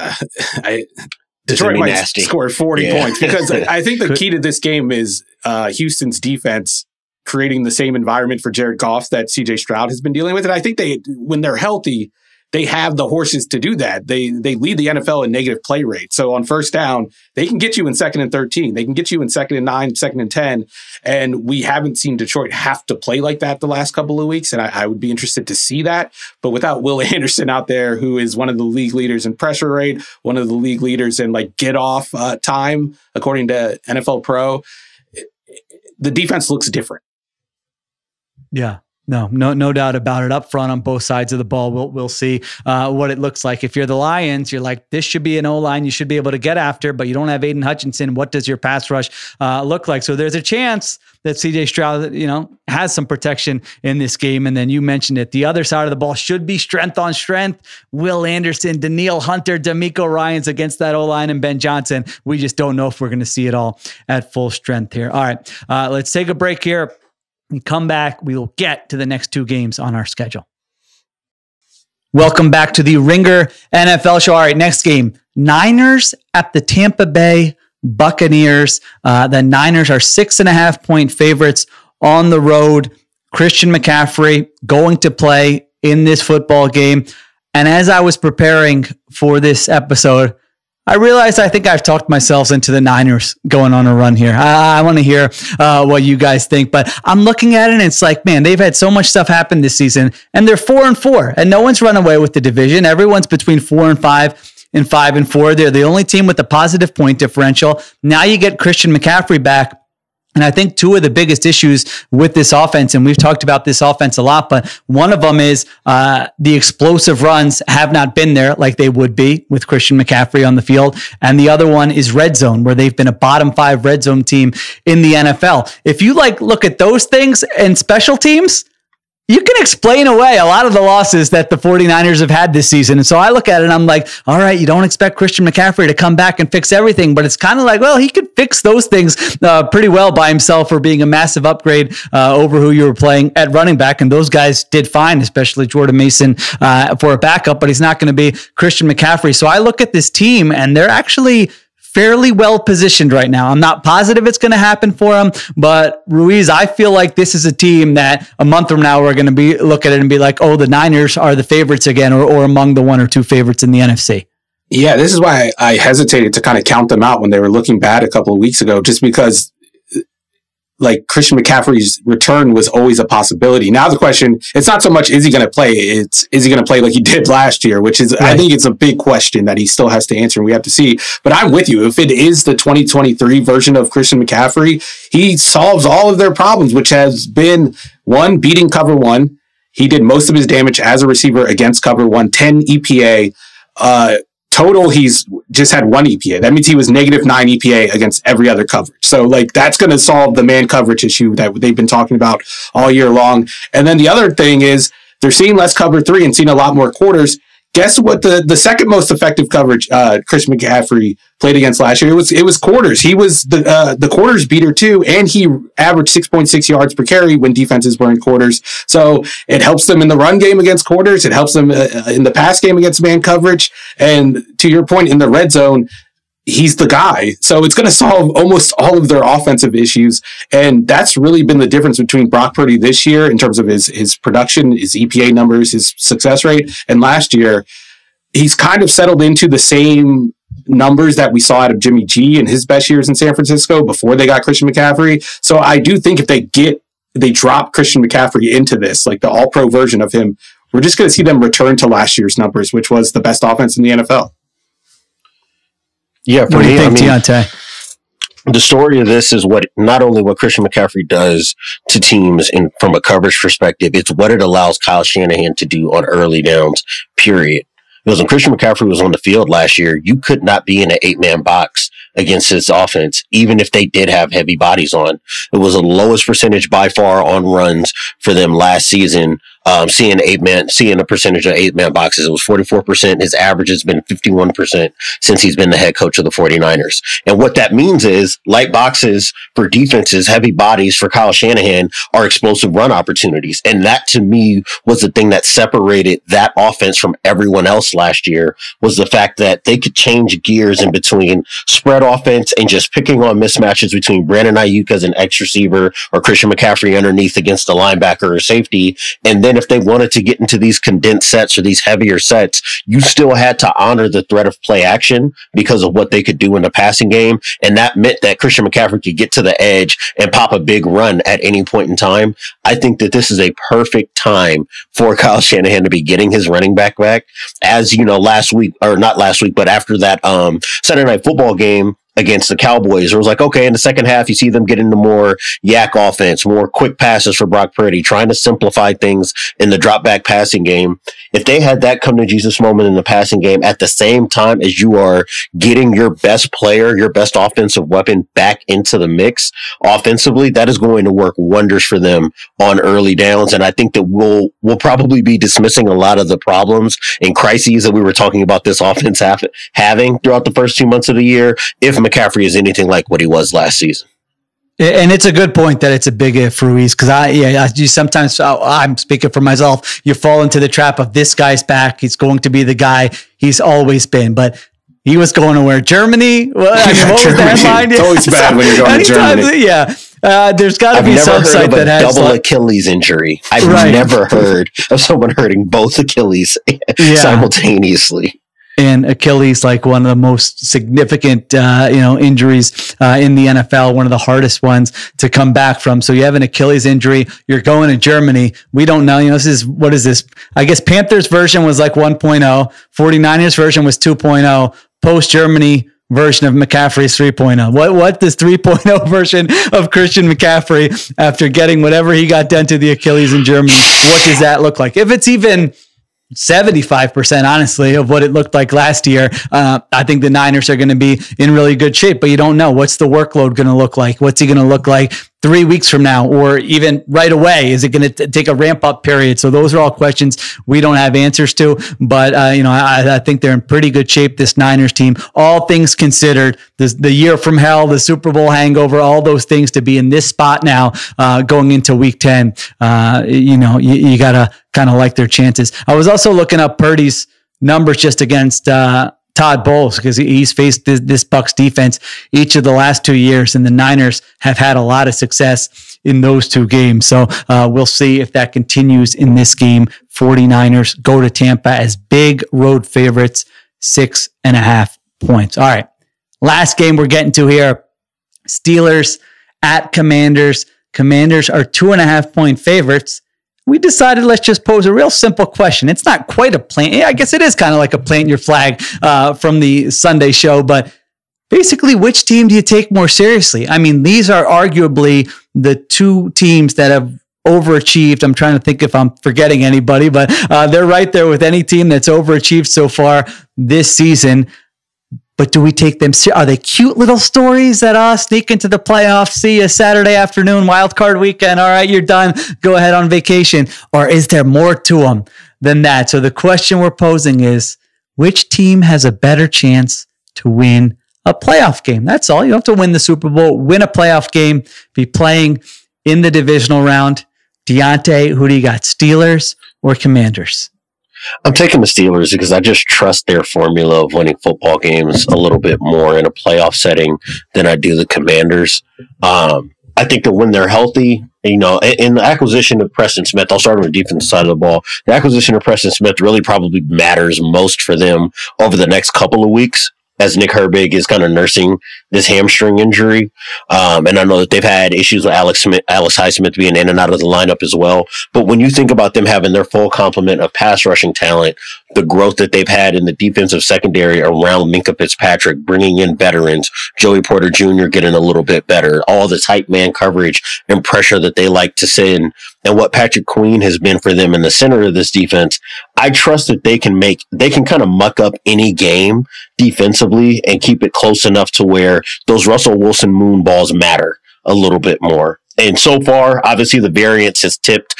Detroit might score 40 points, because I think the key to this game is Houston's defense creating the same environment for Jared Goff that CJ Stroud has been dealing with. And I think they, when they're healthy, they have the horses to do that. They lead the NFL in negative play rate. So on first down, they can get you in second and 13. They can get you in second and 9, second and 10. And we haven't seen Detroit have to play like that the last couple of weeks. And I would be interested to see that. But without Will Anderson out there, who is one of the league leaders in pressure rate, one of the league leaders in like get off time, according to NFL Pro, the defense looks different. Yeah. No doubt about it. Up front on both sides of the ball, we'll see what it looks like. If you're the Lions, you're like, this should be an O-line you should be able to get after, but you don't have Aiden Hutchinson. What does your pass rush look like? So there's a chance that CJ Stroud, has some protection in this game. And then you mentioned it. The other side of the ball should be strength on strength. Will Anderson, Danielle Hunter, DeMeco Ryans against that O-line and Ben Johnson. We just don't know if we're going to see it all at full strength here. All right, let's take a break here. We come back, we will get to the next two games on our schedule. Welcome back to the Ringer NFL show. All right, next game, Niners at the Tampa Bay Buccaneers. The Niners are 6.5-point favorites on the road. Christian McCaffrey going to play in this football game. And as I was preparing for this episode, I realized I think I've talked myself into the Niners going on a run here. I want to hear what you guys think, but I'm looking at it and it's like, man, they've had so much stuff happen this season and they're 4-4 and no one's run away with the division. Everyone's between 4-5 and 5-4. They're the only team with a positive point differential. Now you get Christian McCaffrey back. And I think two of the biggest issues with this offense, and we've talked about this offense a lot, but one of them is the explosive runs have not been there like they would be with Christian McCaffrey on the field. And the other one is red zone, where they've been a bottom 5 red zone team in the NFL. If you look at those things and special teams, you can explain away a lot of the losses that the 49ers have had this season. And so I look at it and I'm like, all right, you don't expect Christian McCaffrey to come back and fix everything, but it's kind of like, well, he could fix those things pretty well by himself, for being a massive upgrade over who you were playing at running back. And those guys did fine, especially Jordan Mason for a backup, but he's not going to be Christian McCaffrey. So I look at this team and they're actually fairly well positioned right now. I'm not positive it's going to happen for them, but Ruiz, I feel like this is a team that a month from now, we're going to be look at it and be like, oh, the Niners are the favorites again, or among the 1 or 2 favorites in the NFC. Yeah, this is why I hesitated to kind of count them out when they were looking bad a couple of weeks ago, just because like Christian McCaffrey's return was always a possibility. Now the question, it's not so much, is he going to play? It's, is he going to play like he did last year, which is, right. I think it's a big question that he still has to answer and we have to see, but I'm with you. If it is the 2023 version of Christian McCaffrey, he solves all of their problems, which has been 1, beating cover 1. He did most of his damage as a receiver against cover 1, 10 EPA, total, he's just had 1 EPA. That means he was -9 EPA against every other coverage. So, that's going to solve the man coverage issue that they've been talking about all year long. And then the other thing is they're seeing less cover 3 and seeing a lot more quarters. Guess what? The second most effective coverage Christian McCaffrey played against last year, it was quarters. He was the quarters beater too, and he averaged 6.6 yards per carry when defenses were in quarters. So it helps them in the run game against quarters. It helps them in the pass game against man coverage. And to your point, in the red zone, he's the guy. So it's going to solve almost all of their offensive issues. And that's really been the difference between Brock Purdy this year in terms of his production, his EPA numbers, his success rate. And last year, he's kind of settled into the same numbers that we saw out of Jimmy G in his best years in San Francisco before they got Christian McCaffrey. So I do think if they drop Christian McCaffrey into this, like the all-pro version of him, we're just going to see them return to last year's numbers, which was the best offense in the NFL. Yeah, what do you think, Deontay? The story of this is not only what Christian McCaffrey does to teams from a coverage perspective, it's what it allows Kyle Shanahan to do on early downs, period. Because when Christian McCaffrey was on the field last year, you could not be in an 8-man box against his offense, even if they did have heavy bodies on. It was the lowest percentage by far on runs for them last season seeing a percentage of 8-man boxes. It was 44%. His average has been 51% since he's been the head coach of the 49ers. And what that means is light boxes for defenses, heavy bodies for Kyle Shanahan are explosive run opportunities. And that to me was the thing that separated that offense from everyone else last year, was the fact that they could change gears in between spread offense and just picking on mismatches between Brandon Ayuk as an X receiver or Christian McCaffrey underneath against the linebacker or safety. And then if they wanted to get into these condensed sets or these heavier sets, you still had to honor the threat of play action because of what they could do in the passing game. And that meant that Christian McCaffrey could get to the edge and pop a big run at any point in time. I think that this is a perfect time for Kyle Shanahan to be getting his running back back. As you know, after that Saturday Night Football game against the Cowboys, it was like, okay, in the second half, you see them get into more yak offense, more quick passes for Brock Purdy, trying to simplify things in the drop back passing game. If they had that come to Jesus moment in the passing game at the same time as you are getting your best player, your best offensive weapon back into the mix offensively, that is going to work wonders for them on early downs. And I think that we'll probably be dismissing a lot of the problems and crises that we were talking about this offense having throughout the first 2 months of the year, if McCaffrey is anything like what he was last season. And it's a good point that it's a big if, Ruiz, because I'm speaking for myself. You fall into the trap of this guy's back. He's going to be the guy he's always been, but he was going to where Germany. What was that headline? It's always bad when you're going to Germany. Yeah. There's got to be some site that has double Achilles injury. I've never heard of someone hurting both Achilles simultaneously. And Achilles, like one of the most significant, injuries in the NFL, one of the hardest ones to come back from. So you have an Achilles injury. You're going to Germany. We don't know. What is this? I guess Panthers version was like 1.0. 49ers version was 2.0. Post Germany version of McCaffrey's 3.0. What does 3.0 version of Christian McCaffrey, after getting whatever he got done to the Achilles in Germany, what does that look like? If it's even 75%, honestly, of what it looked like last year, I think the Niners are going to be in really good shape, but you don't know. What's the workload going to look like? What's he going to look like 3 weeks from now, or even right away? Is it going to take a ramp up period? So those are all questions we don't have answers to, but I think they're in pretty good shape, this Niners team, all things considered. The year from hell, the Super Bowl hangover, all those things, to be in this spot now, going into week 10, you got to kind of like their chances. I was also looking up Purdy's numbers just against Todd Bowles, because he's faced this Bucs defense each of the last 2 years, and the Niners have had a lot of success in those two games. So we'll see if that continues in this game. 49ers go to Tampa as big road favorites, 6.5 points. All right. Last game we're getting to here, Steelers at Commanders. Commanders are 2.5 point favorites. We decided let's just pose a real simple question. It's not quite a plant. I guess it is kind of like a plant your flag from the Sunday show, but basically, which team do you take more seriously? I mean, these are arguably the two teams that have overachieved. I'm trying to think if I'm forgetting anybody, but they're right there with any team that's overachieved so far this season. But do we take them? Are they cute little stories that sneak into the playoffs? See you Saturday afternoon, wildcard weekend. All right, you're done. Go ahead on vacation. Or is there more to them than that? So the question we're posing is, which team has a better chance to win a playoff game? That's all. You don't have to win the Super Bowl, win a playoff game, be playing in the divisional round. Deontay, who do you got? Steelers or Commanders? I'm taking the Steelers because I just trust their formula of winning football games a little bit more in a playoff setting than I do the Commanders. I think that when they're healthy, in the acquisition of Preston Smith, I'll start on the defense side of the ball. The acquisition of Preston Smith really probably matters most for them over the next couple of weeks, as Nick Herbig is kind of nursing this hamstring injury. And I know that they've had issues with Alex Highsmith being in and out of the lineup as well. But when you think about them having their full complement of pass rushing talent, the growth that they've had in the defensive secondary around Minka Fitzpatrick, bringing in veterans, Joey Porter Jr. getting a little bit better, all the tight man coverage and pressure that they like to send, and what Patrick Queen has been for them in the center of this defense, I trust that they can kind of muck up any game defensively and keep it close enough to where those Russell Wilson moon balls matter a little bit more. And so far, obviously, the variance has tipped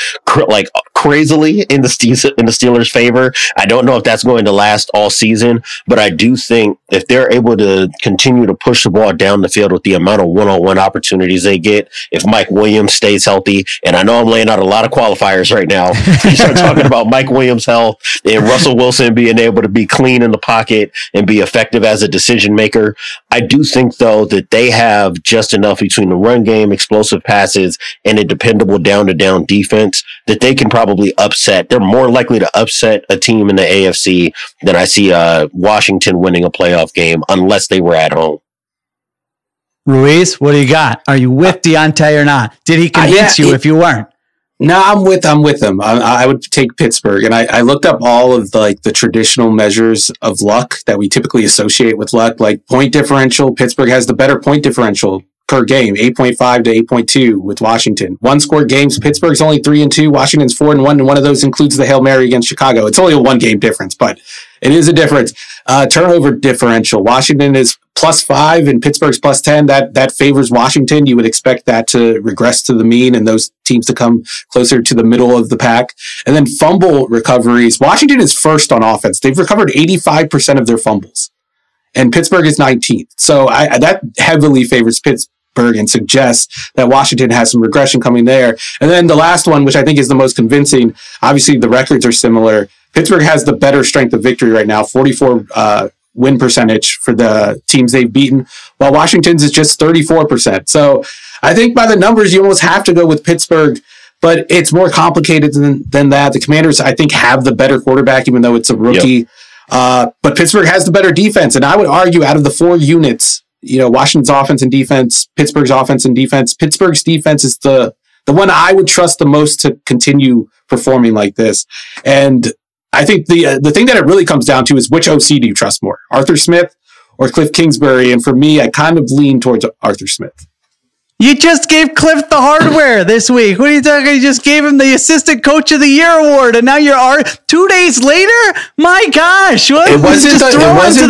crazily in the Steelers' favor. I don't know if that's going to last all season, but I do think if they're able to continue to push the ball down the field with the amount of one-on-one opportunities they get, if Mike Williams stays healthy, and I know I'm laying out a lot of qualifiers right now. You start talking about Mike Williams' health and Russell Wilson being able to be clean in the pocket and be effective as a decision maker. I do think, though, that they have just enough between the run game, explosive passes, and a dependable down-to-down defense that they can probably upset. They're more likely to upset a team in the AFC than I see Washington winning a playoff game unless they were at home. Ruiz, what do you got? Are you with Deontay or not? Did he convince you if you weren't? No, I'm with him. I would take Pittsburgh, and I looked up all of the traditional measures of luck that we typically associate with luck, like point differential. Pittsburgh has the better point differential per game, 8.5 to 8.2 with Washington. One-score games, Pittsburgh's only 3-2, Washington's 4-1, and one of those includes the Hail Mary against Chicago. It's only a one-game difference, but it is a difference. Turnover differential, Washington is +5 and Pittsburgh's +10. That favors Washington. You would expect that to regress to the mean and those teams to come closer to the middle of the pack. And then fumble recoveries, Washington is first on offense. They've recovered 85% of their fumbles, and Pittsburgh is 19th. So that heavily favors Pittsburgh and suggests that Washington has some regression coming there. And then the last one, which I think is the most convincing, obviously the records are similar. Pittsburgh has the better strength of victory right now, 44 win percentage for the teams they've beaten, while Washington's is just 34%. So I think by the numbers, you almost have to go with Pittsburgh, but it's more complicated than that. The Commanders, I think, have the better quarterback, even though it's a rookie. Yep. But Pittsburgh has the better defense. And I would argue out of the four units, Washington's offense and defense, Pittsburgh's offense and defense, Pittsburgh's defense is the one I would trust the most to continue performing like this. And I think the thing that it really comes down to is which OC do you trust more, Arthur Smith or Cliff Kingsbury? And for me, I kind of lean towards Arthur Smith. You just gave Cliff the hardware this week. What are you talking? You just gave him the Assistant Coach of the Year award, and now you're 2 days later? My gosh, what? It wasn't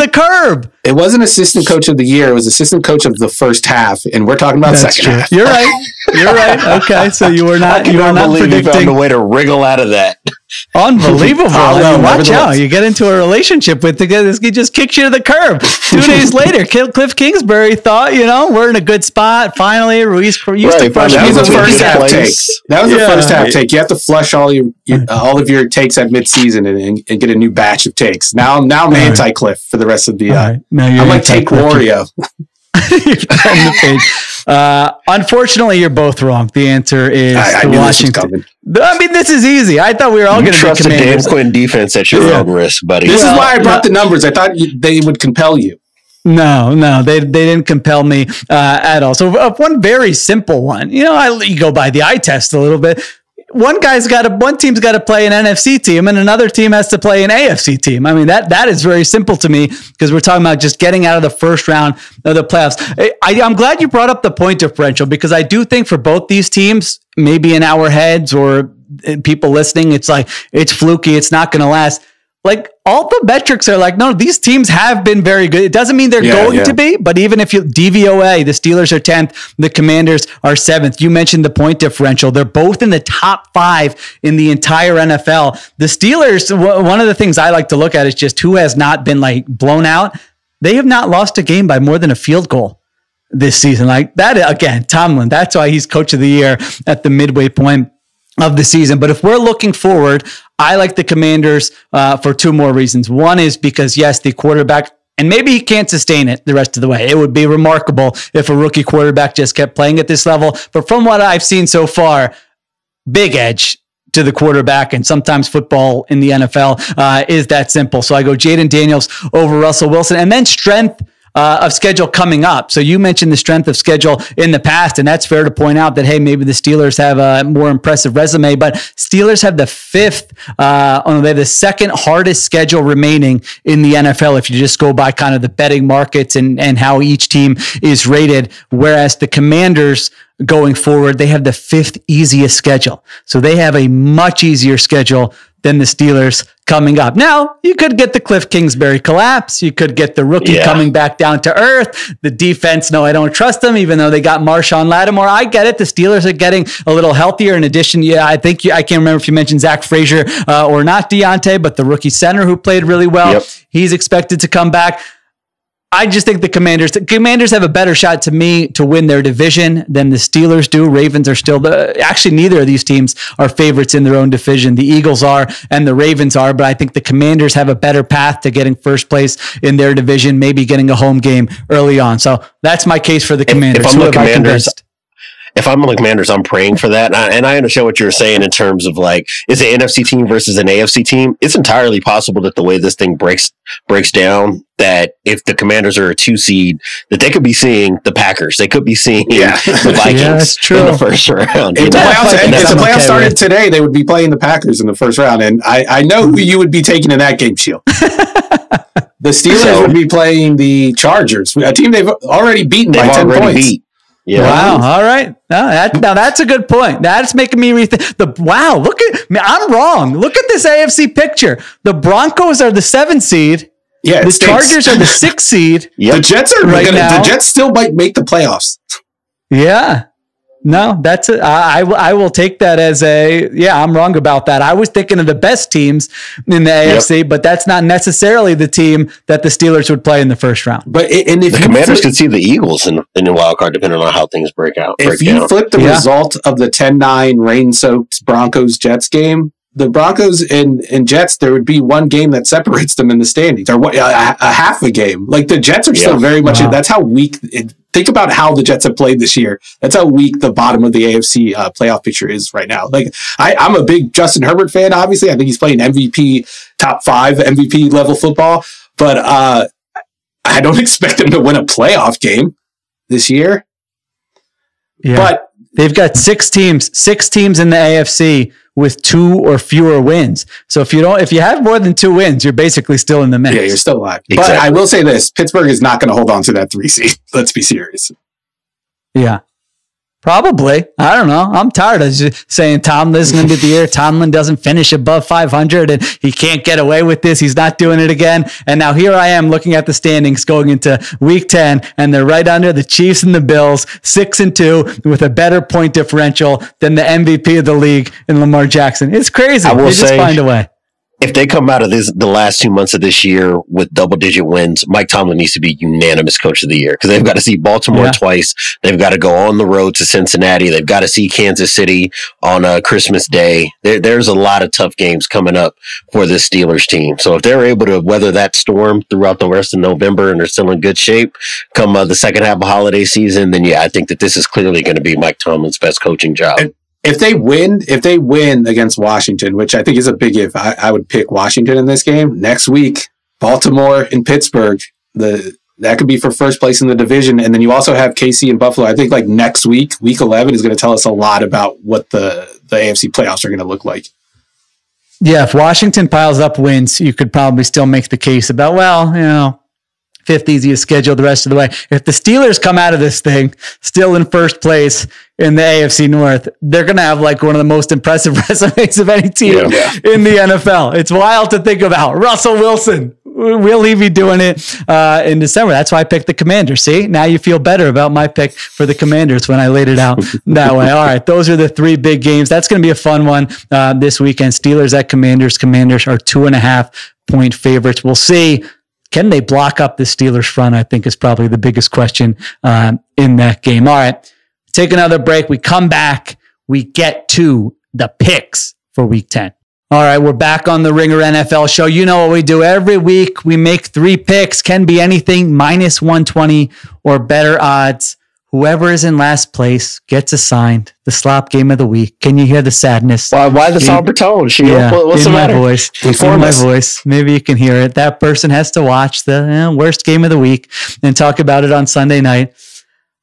to the curb. It wasn't Assistant Coach of the Year. It was Assistant Coach of the first half, and we're talking about second half. You're right. You're right. Okay, so you were not. You were not predicting. You found a way to wriggle out of that. Unbelievable. Watch out. You get into a relationship with the guy. This guy just kicks you to the curb. 2 days later, Cliff Kingsbury thought, we're in a good spot. Finally, Ruiz used to flush. That was the first half take. That was the first half take. You have to flush all of your takes at midseason and get a new batch of takes. Now I'm anti-Cliff for the rest of the I'm like take Wario. Unfortunately, you're both wrong. The answer is Washington. I mean, this is easy. I thought we were all going to trust the Dan Quinn defense at your own risk, buddy. This is why I brought the numbers. I thought they would compel you. No, they didn't compel me at all. So one very simple one. You go by the eye test a little bit. One team's got to play an NFC team and another team has to play an AFC team. I mean, that is very simple to me because we're talking about just getting out of the first round of the playoffs. I'm glad you brought up the point differential because I do think for both these teams, maybe in our heads or people listening, it's like, it's fluky. It's not going to last. All the metrics are no, these teams have been very good. It doesn't mean they're going to be, but even if you DVOA, the Steelers are 10th, the Commanders are 7th. You mentioned the point differential. They're both in the top 5 in the entire NFL. The Steelers, one of the things I like to look at is just who has not been blown out. They have not lost a game by more than a field goal this season. Tomlin, that's why he's Coach of the Year at the midway point of the season. But if we're looking forward, I like the Commanders for two more reasons. One is because, yes, the quarterback, and maybe he can't sustain it the rest of the way. It would be remarkable if a rookie quarterback just kept playing at this level. But from what I've seen so far, big edge to the quarterback, and sometimes football in the NFL is that simple. So I go Jaden Daniels over Russell Wilson. And then strength of schedule coming up. So you mentioned the strength of schedule in the past, and that's fair to point out that, hey, maybe the Steelers have a more impressive resume, but Steelers have they have the second hardest schedule remaining in the NFL if you just go by kind of the betting markets and how each team is rated, whereas the Commanders going forward, they have the 5th easiest schedule. So they have a much easier schedule than the Steelers coming up. Now, you could get the Cliff Kingsbury collapse. You could get the rookie coming back down to earth. The defense, no, I don't trust them, even though they got Marshawn Lattimore. I get it. The Steelers are getting a little healthier. In addition, I think I can't remember if you mentioned Zach Frazier or not, Deontay, but the rookie center who played really well, he's expected to come back. I just think the Commanders have a better shot to me to win their division than the Steelers do. Ravens are still actually neither of these teams are favorites in their own division. The Eagles are and the Ravens are, but I think the Commanders have a better path to getting first place in their division, maybe getting a home game early on. So that's my case for the Commanders. If I'm on the Commanders, I'm praying for that. And I understand what you're saying in terms of like, is an NFC team versus an AFC team? It's entirely possible that the way this thing breaks down, that if the Commanders are a 2 seed, that they could be seeing the Packers. They could be seeing the Vikings in the first round. If the playoffs started today, they would be playing the Packers in the first round. And I know who you would be taking in that game, Shield. The Steelers would be playing the Chargers, a team they've already beaten by 10 points. Yeah. Wow. All right. Now that's a good point. That's making me rethink wow. Look at me. I'm wrong. Look at this AFC picture. The Broncos are the 7 seed. Yeah. The Chargers are the 6 seed. The Jets are right now. The Jets still might make the playoffs. Yeah. No, that's it. I will take that as I'm wrong about that. I was thinking of the best teams in the AFC, but that's not necessarily the team that the Steelers would play in the first round. But and if the Commanders could see the Eagles in the wild card, depending on how things break out. If you flip the result of the 10-9 rain-soaked Broncos-Jets game, the Broncos and Jets, there would be one game that separates them in the standings, or a half a game. Like the Jets are still very much in. That's how weak. Think about how the Jets have played this year. That's how weak the bottom of the AFC playoff picture is right now. Like I'm a big Justin Herbert fan. Obviously, I think he's playing MVP, top 5 MVP level football. But I don't expect him to win a playoff game this year. Yeah. But they've got six teams in the AFC with 2 or fewer wins. So if you have more than 2 wins, you're basically still in the mix. Yeah, you're still alive. Exactly. But I will say this, Pittsburgh is not going to hold on to that 3 seed. Let's be serious. Yeah. Probably. I don't know. I'm tired of just saying Tomlin's going to be the year. Tomlin doesn't finish above 500 and he can't get away with this. He's not doing it again. And now here I am looking at the standings going into week 10 and they're right under the Chiefs and the Bills, 6-2 with a better point differential than the MVP of the league in Lamar Jackson. It's crazy. They just find a way. If they come out of the last 2 months of this year with double-digit wins, Mike Tomlin needs to be unanimous coach of the year because they've got to see Baltimore twice. They've got to go on the road to Cincinnati. They've got to see Kansas City on Christmas Day. There's a lot of tough games coming up for this Steelers team. So if they're able to weather that storm throughout the rest of November and they're still in good shape come the second half of holiday season, then I think that this is clearly going to be Mike Tomlin's best coaching job. If they win against Washington, which I think is a big if, I would pick Washington in this game. Next week, Baltimore and Pittsburgh, that could be for first place in the division. And then you also have KC and Buffalo. I think like next week, week 11 is going to tell us a lot about what the AFC playoffs are going to look like. Yeah, if Washington piles up wins, you could probably still make the case about, well, you know, fifth easiest schedule the rest of the way. If the Steelers come out of this thing still in first place in the AFC North, they're going to have like one of the most impressive resumes of any team in the NFL. It's wild to think about. Russell Wilson, will he be doing it in December? That's why I picked the Commanders. See, now you feel better about my pick for the Commanders when I laid it out that way. All right, those are the 3 big games. That's going to be a fun one this weekend. Steelers at Commanders. Commanders are 2.5 point favorites. We'll see. Can they block up the Steelers front? I think is probably the biggest question in that game. All right, take another break. We come back. We get to the picks for week 10. All right, we're back on the Ringer NFL show. You know what we do every week. We make 3 picks. Can be anything, minus 120 or better odds. Whoever is in last place gets assigned the slop game of the week. Can you hear the sadness? Why the somber tone? What's the matter? In my voice. Maybe you can hear it. That person has to watch the worst game of the week and talk about it on Sunday night.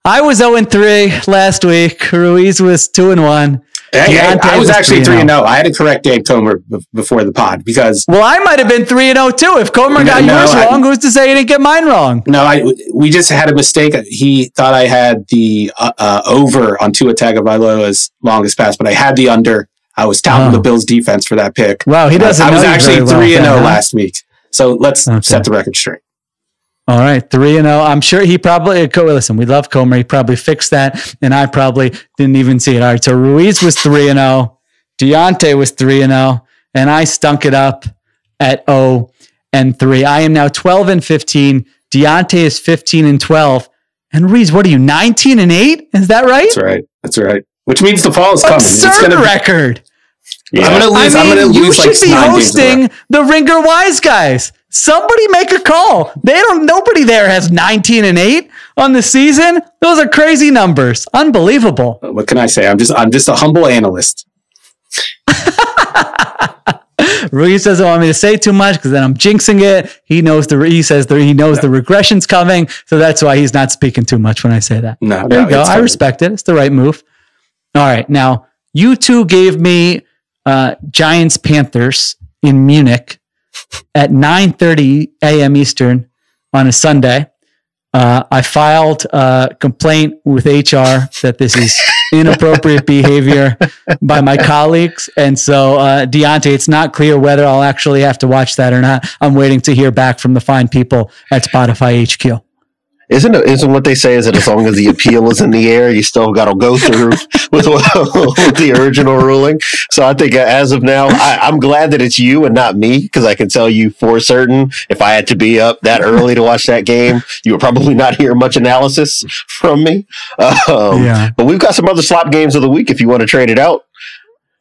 I was 0-3 last week. Ruiz was 2-1. I was actually 3-0. I had to correct Dave Comer before the pod because... Well, I might have been 3-0 too. If Comer got yours wrong, who's to say he didn't get mine wrong? No, we just had a mistake. He thought I had the over on Tua Tagovailoa's longest pass, but I had the under. I was touting the Bills defense for that pick. Wow, he doesn't. I was actually 3-0 last week. So let's set the record straight. All right, 3-0. I'm sure he probably, listen, we love Comer. He probably fixed that, and I probably didn't even see it. All right, so Ruiz was 3-0. Deontay was 3-0, and I stunk it up at 0-3. I am now 12-15. Deontay is 15-12. And Ruiz, what are you, 19-8? Is that right? That's right. That's right. Which means the fall is coming. Absurd record. Yeah. I'm going to lose. You should be hosting the Ringer Wise Guys. Somebody make a call. They don't. Nobody there has 19-8 on the season. Those are crazy numbers. Unbelievable. What can I say? I'm just a humble analyst. Ruiz doesn't want me to say too much because then I'm jinxing it. He knows the regression's coming, so that's why he's not speaking too much when I say that. No, there you go. I respect it. It's the right move. All right, now you two gave me Giants Panthers in Munich at 9:30 a.m. Eastern on a Sunday. I filed a complaint with HR that this is inappropriate behavior by my colleagues. And so, Deontay, it's not clear whether I'll actually have to watch that or not. I'm waiting to hear back from the fine people at Spotify HQ. Isn't what they say is that as long as the appeal is in the air, you still got to go through with the original ruling. So I think as of now, I'm glad that it's you and not me, because I can tell you for certain, if I had to be up that early to watch that game, you would probably not hear much analysis from me. But we've got some other slop games of the week if you want to trade it out.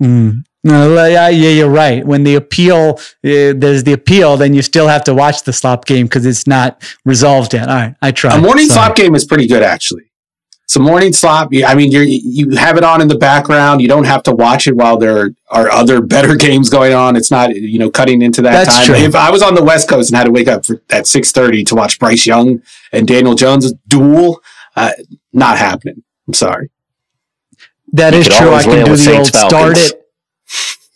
Mm. No, yeah, you're right. When the appeal, there's the appeal, then you still have to watch the slop game because it's not resolved yet. All right, I tried. The morning slop game is pretty good, actually. So morning slop, I mean, you have it on in the background. You don't have to watch it while there are other better games going on. It's not, cutting into that. That's time. True. If I was on the West Coast and had to wake up at 6:30 to watch Bryce Young and Daniel Jones' duel, not happening. I'm sorry. That is true. I can do the old start it.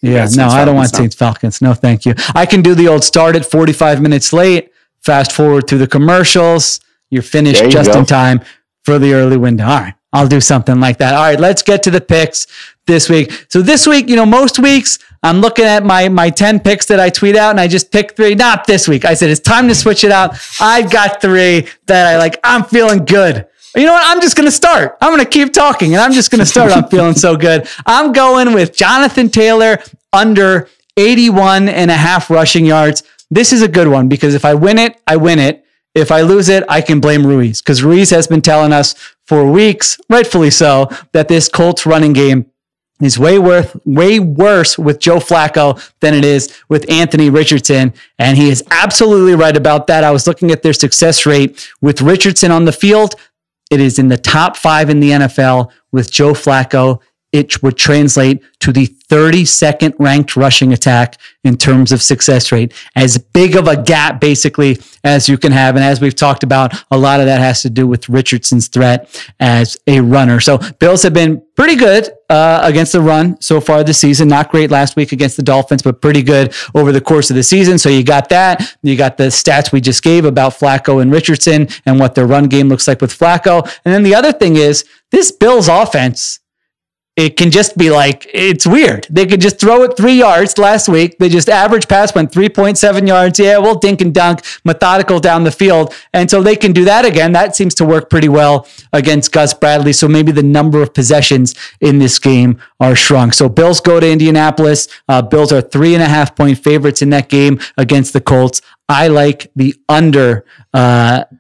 Yeah, no, I don't want Saints Falcons. No, thank you. I can do the old start at 45 minutes late, fast forward to the commercials. You're finished just in time for the early window. All right, I'll do something like that. All right, let's get to the picks this week. So this week, most weeks I'm looking at my 10 picks that I tweet out and I just pick three. Not this week. I said, it's time to switch it out. I've got three that I like. I'm feeling good. You know what? I'm just going to start. I'm going to keep talking, and I'm just going to start. I'm feeling so good. I'm going with Jonathan Taylor under 81.5 rushing yards. This is a good one because if I win it, I win it. If I lose it, I can blame Ruiz, because Ruiz has been telling us for weeks, rightfully so, that this Colts running game is way worse with Joe Flacco than it is with Anthony Richardson. And he is absolutely right about that. I was looking at their success rate with Richardson on the field. It is in the top 5 in the NFL. With Joe Flacco, it would translate to the 32nd ranked rushing attack in terms of success rate. As big of a gap, basically, as you can have. And as we've talked about, a lot of that has to do with Richardson's threat as a runner. So Bills have been pretty good against the run so far this season. Not great last week against the Dolphins, but pretty good over the course of the season. So you got that. You got the stats we just gave about Flacco and Richardson and what their run game looks like with Flacco. And then the other thing is, this Bills offense, it can just be like, it's weird. They could just throw it 3 yards last week. They just average pass went 3.7 yards. Yeah, we'll dink and dunk, methodical down the field. And so they can do that again. That seems to work pretty well against Gus Bradley. So maybe the number of possessions in this game are shrunk. So Bills go to Indianapolis. Bills are 3.5 point favorites in that game against the Colts. I like the under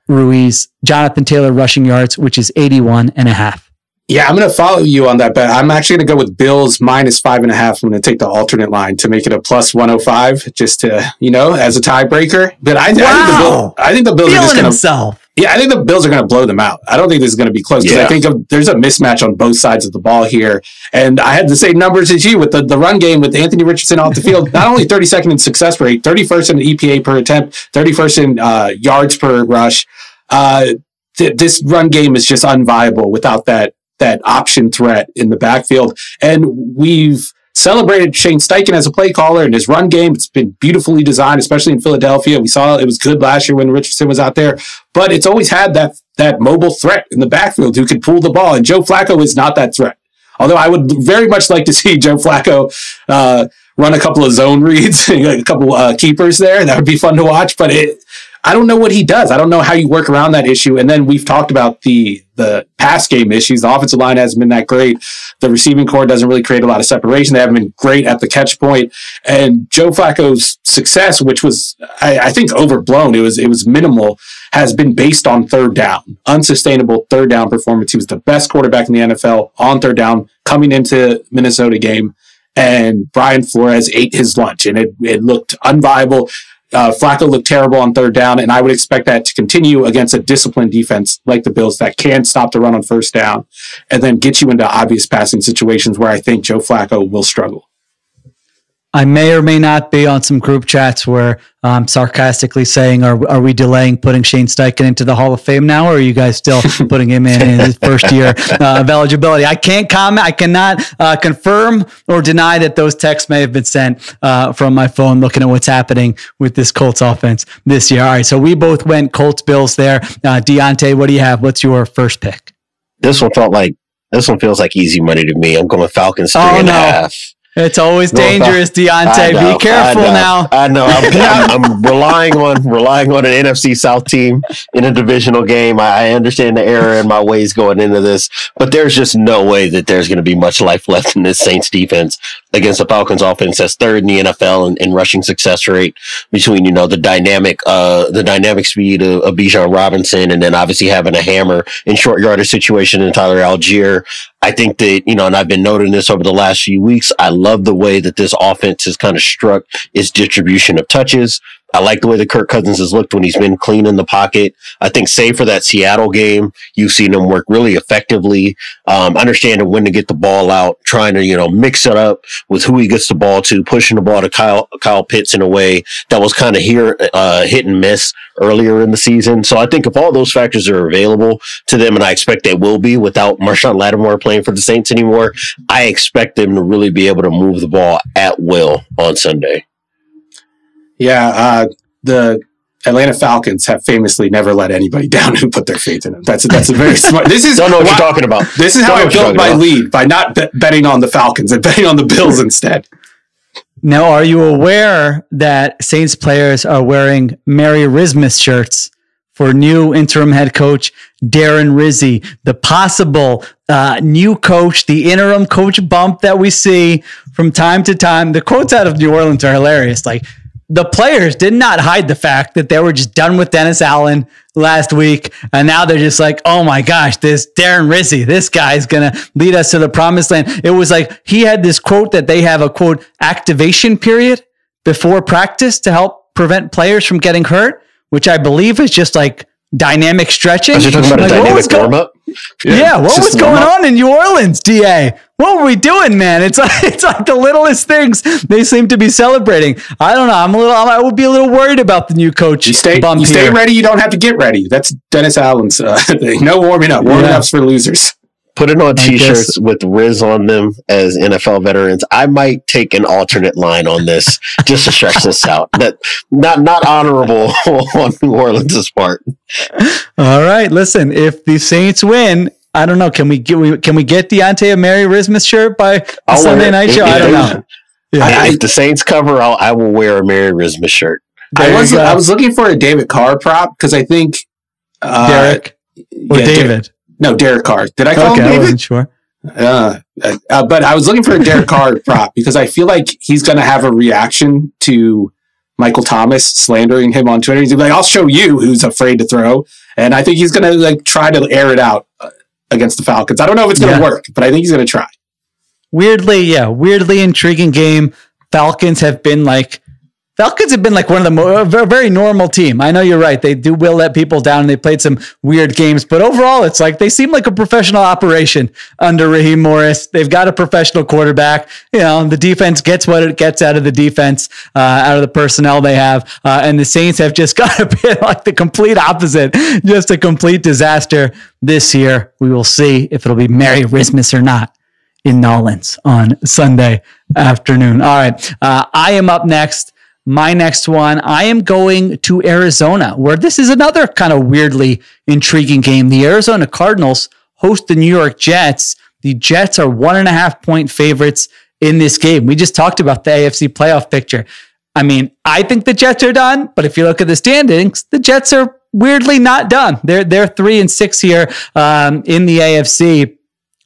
Ruiz, Jonathan Taylor rushing yards, which is 81.5. Yeah, I'm going to follow you on that bet. I'm actually going to go with Bills minus 5.5. I'm going to take the alternate line to make it a plus 105, just to, as a tiebreaker. But I think the Bills are going to blow them out. I don't think this is going to be close, because I think there's a mismatch on both sides of the ball here. And I had the same numbers as you with the run game with Anthony Richardson off the field. Not only 32nd in success rate, 31st in EPA per attempt, 31st in yards per rush. This run game is just unviable without that option threat in the backfield. And we've celebrated Shane Steichen as a play caller and his run game. It's been beautifully designed, especially in Philadelphia. We saw it was good last year when Richardson was out there, but it's always had that mobile threat in the backfield who could pull the ball. And Joe Flacco is not that threat. Although I would very much like to see Joe Flacco run a couple of zone reads, a couple keepers there. That would be fun to watch. But I don't know what he does. I don't know how you work around that issue. And then we've talked about the pass game issues. The offensive line hasn't been that great. The receiving core doesn't really create a lot of separation. They haven't been great at the catch point. And Joe Flacco's success, which was, I think, overblown, it was minimal, has been based on third down. Unsustainable third down performance. He was the best quarterback in the NFL on third down coming into Minnesota game. And Brian Flores ate his lunch, and it looked unviable. Flacco looked terrible on third down, and I would expect that to continue against a disciplined defense like the Bills that can stop the run on first down and then get you into obvious passing situations where I think Joe Flacco will struggle. I may or may not be on some group chats where I'm sarcastically saying, are we delaying putting Shane Steichen into the Hall of Fame now, or are you guys still putting him in his first year of eligibility? I can't comment. I cannot confirm or deny that those texts may have been sent from my phone looking at what's happening with this Colts offense this year. All right, so we both went Colts Bills there. Deontay, what do you have? What's your first pick? This one feels like easy money to me. I'm going Falcons 3.5. It's always dangerous, Deontay. Be careful now. I know. I'm relying on an NFC South team in a divisional game. I understand the error in my ways going into this, but there's just no way that there's going to be much life left in this Saints defense against the Falcons offense that's third in the NFL in rushing success rate between, the dynamic speed of Bijan Robinson and then obviously having a hammer in short yardage situation in Tyler Algier. I think that, and I've been noting this over the last few weeks, I love the way that this offense has kind of struck its distribution of touches. I like the way that Kirk Cousins has looked when he's been clean in the pocket. I think save for that Seattle game, you've seen him work really effectively, understanding when to get the ball out, trying to, mix it up with who he gets the ball to, pushing the ball to Kyle Pitts in a way that was kind of hit and miss earlier in the season. So I think if all those factors are available to them, and I expect they will be without Marshawn Lattimore playing for the Saints anymore, I expect them to really be able to move the ball at will on Sunday. Yeah, the Atlanta Falcons have famously never let anybody down who put their faith in them. That's a very smart. This is don't know what you're talking about. This is how I built my lead by not betting on the Falcons and betting on the Bills instead. Now, are you aware that Saints players are wearing Mary Rismas shirts for new interim head coach Darren Rizzi, the possible new coach, the interim coach bump that we see from time to time? The quotes out of New Orleans are hilarious. Like, the players did not hide the fact that they were just done with Dennis Allen last week. And now they're just like, oh my gosh, this Darren Rizzi, this guy is going to lead us to the promised land. It was like he had this quote that they have a quote activation period before practice to help prevent players from getting hurt, which I believe is just like dynamic stretching. You're talking about a dynamic warm-up? Yeah, what was going on in New Orleans, DA? What were we doing, man? It's like the littlest things they seem to be celebrating. I don't know. I would be a little worried about the new coach. You stay ready. You don't have to get ready. That's Dennis Allen's thing. No warming up. Warming up's for losers. Put it on t-shirts with Riz on them as NFL veterans. I might take an alternate line on this just to stretch this out. That not honorable on New Orleans' part. All right, listen. If the Saints win, I don't know. Can we get Deontay a Mary Rismas shirt by Sunday night show? I don't know. Yeah. If the Saints cover, I will wear a Mary Rismas shirt. I was looking for a David Carr prop because I think Derek or David. No, Derek Carr. Did I call him David? I wasn't sure. But I was looking for a Derek Carr prop because I feel like he's going to have a reaction to Michael Thomas slandering him on Twitter. He's gonna be like, I'll show you who's afraid to throw. And I think he's going to try to air it out against the Falcons. I don't know if it's going to work, but I think he's going to try. Weirdly intriguing game. Falcons have been like one of the very normal team. I know you're right. They will let people down, and they played some weird games. But overall, it's like they seem like a professional operation under Raheem Morris. They've got a professional quarterback. The defense gets what it gets out of the defense, out of the personnel they have. And the Saints have just got to be like the complete opposite, just a complete disaster this year. We will see if it'll be Mary Rismas or not in Nolens on Sunday afternoon. All right. I am up next. My next one, I am going to Arizona, where this is another kind of weirdly intriguing game. The Arizona Cardinals host the New York Jets. The Jets are 1.5-point favorites in this game. We just talked about the AFC playoff picture. I mean, I think the Jets are done, but if you look at the standings, the Jets are weirdly not done. They're 3-6 here in the AFC.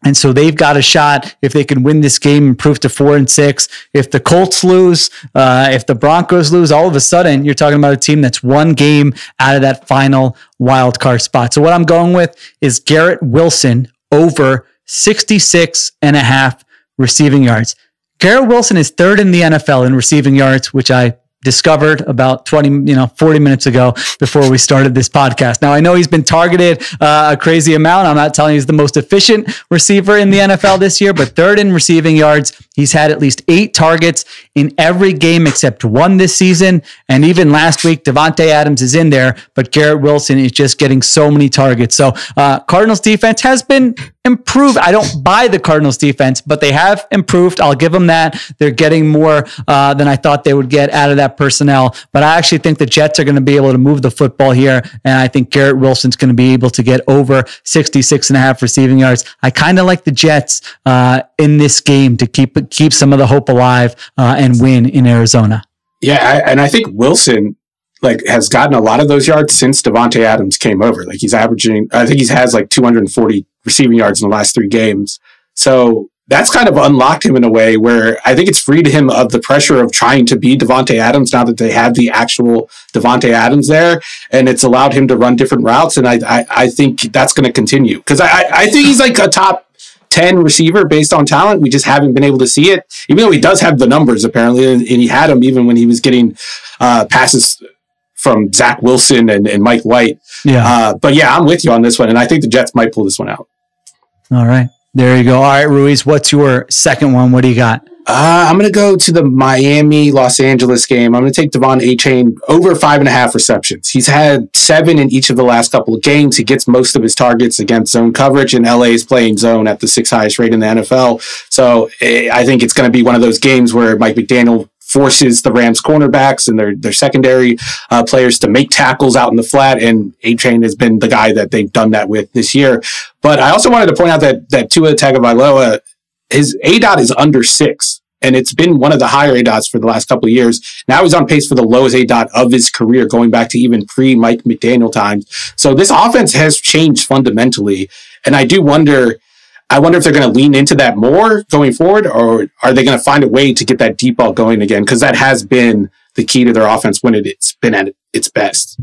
And so they've got a shot if they can win this game, improve to 4-6. If the Colts lose, if the Broncos lose, all of a sudden you're talking about a team that's one game out of that final wild card spot. So what I'm going with is Garrett Wilson over 66.5 receiving yards. Garrett Wilson is third in the NFL in receiving yards, which I discovered about 40 minutes ago before we started this podcast. Now, I know he's been targeted a crazy amount. I'm not telling you he's the most efficient receiver in the NFL this year, but third in receiving yards. He's had at least 8 targets in every game except one this season. And even last week, Devontae Adams is in there, but Garrett Wilson is just getting so many targets. So Cardinals defense has been improved. I don't buy the Cardinals defense, but they have improved. I'll give them that. They're getting more than I thought they would get out of that personnel. But I actually think the Jets are going to be able to move the football here. And I think Garrett Wilson's going to be able to get over 66.5 receiving yards. I kind of like the Jets in this game to keep some of the hope alive and win in Arizona. Yeah. And I think Wilson has gotten a lot of those yards since Devontae Adams came over. He's averaging, I think he has 240 receiving yards in the last 3 games. So that's kind of unlocked him in a way where I think it's freed him of the pressure of trying to be Devontae Adams now that they have the actual Devontae Adams there. And it's allowed him to run different routes. And I think that's going to continue because I think he's a top 10 receiver based on talent. We just haven't been able to see it, even though he does have the numbers apparently. And he had them even when he was getting passes from Zach Wilson and Mike White. Yeah. But yeah, I'm with you on this one. And I think the Jets might pull this one out. All right. There you go. All right, Ruiz, what's your second one? What do you got? I'm going to go to the Miami-Los Angeles game. I'm going to take Devon A-Chain over 5.5 receptions. He's had 7 in each of the last couple of games. He gets most of his targets against zone coverage, and LA is playing zone at the 6th highest rate in the NFL. So I think it's going to be one of those games where Mike McDaniel forces the Rams cornerbacks and their secondary players to make tackles out in the flat. And A-Chain has been the guy that they've done that with this year. But I also wanted to point out that Tua Tagovailoa, his ADOT is under 6. And it's been one of the higher ADOTs for the last couple of years. Now he's on pace for the lowest ADOT of his career, going back to even pre-Mike McDaniel times. So this offense has changed fundamentally. And I do wonder if they're going to lean into that more going forward, or are they going to find a way to get that deep ball going again? Because that has been the key to their offense when it's been at its best.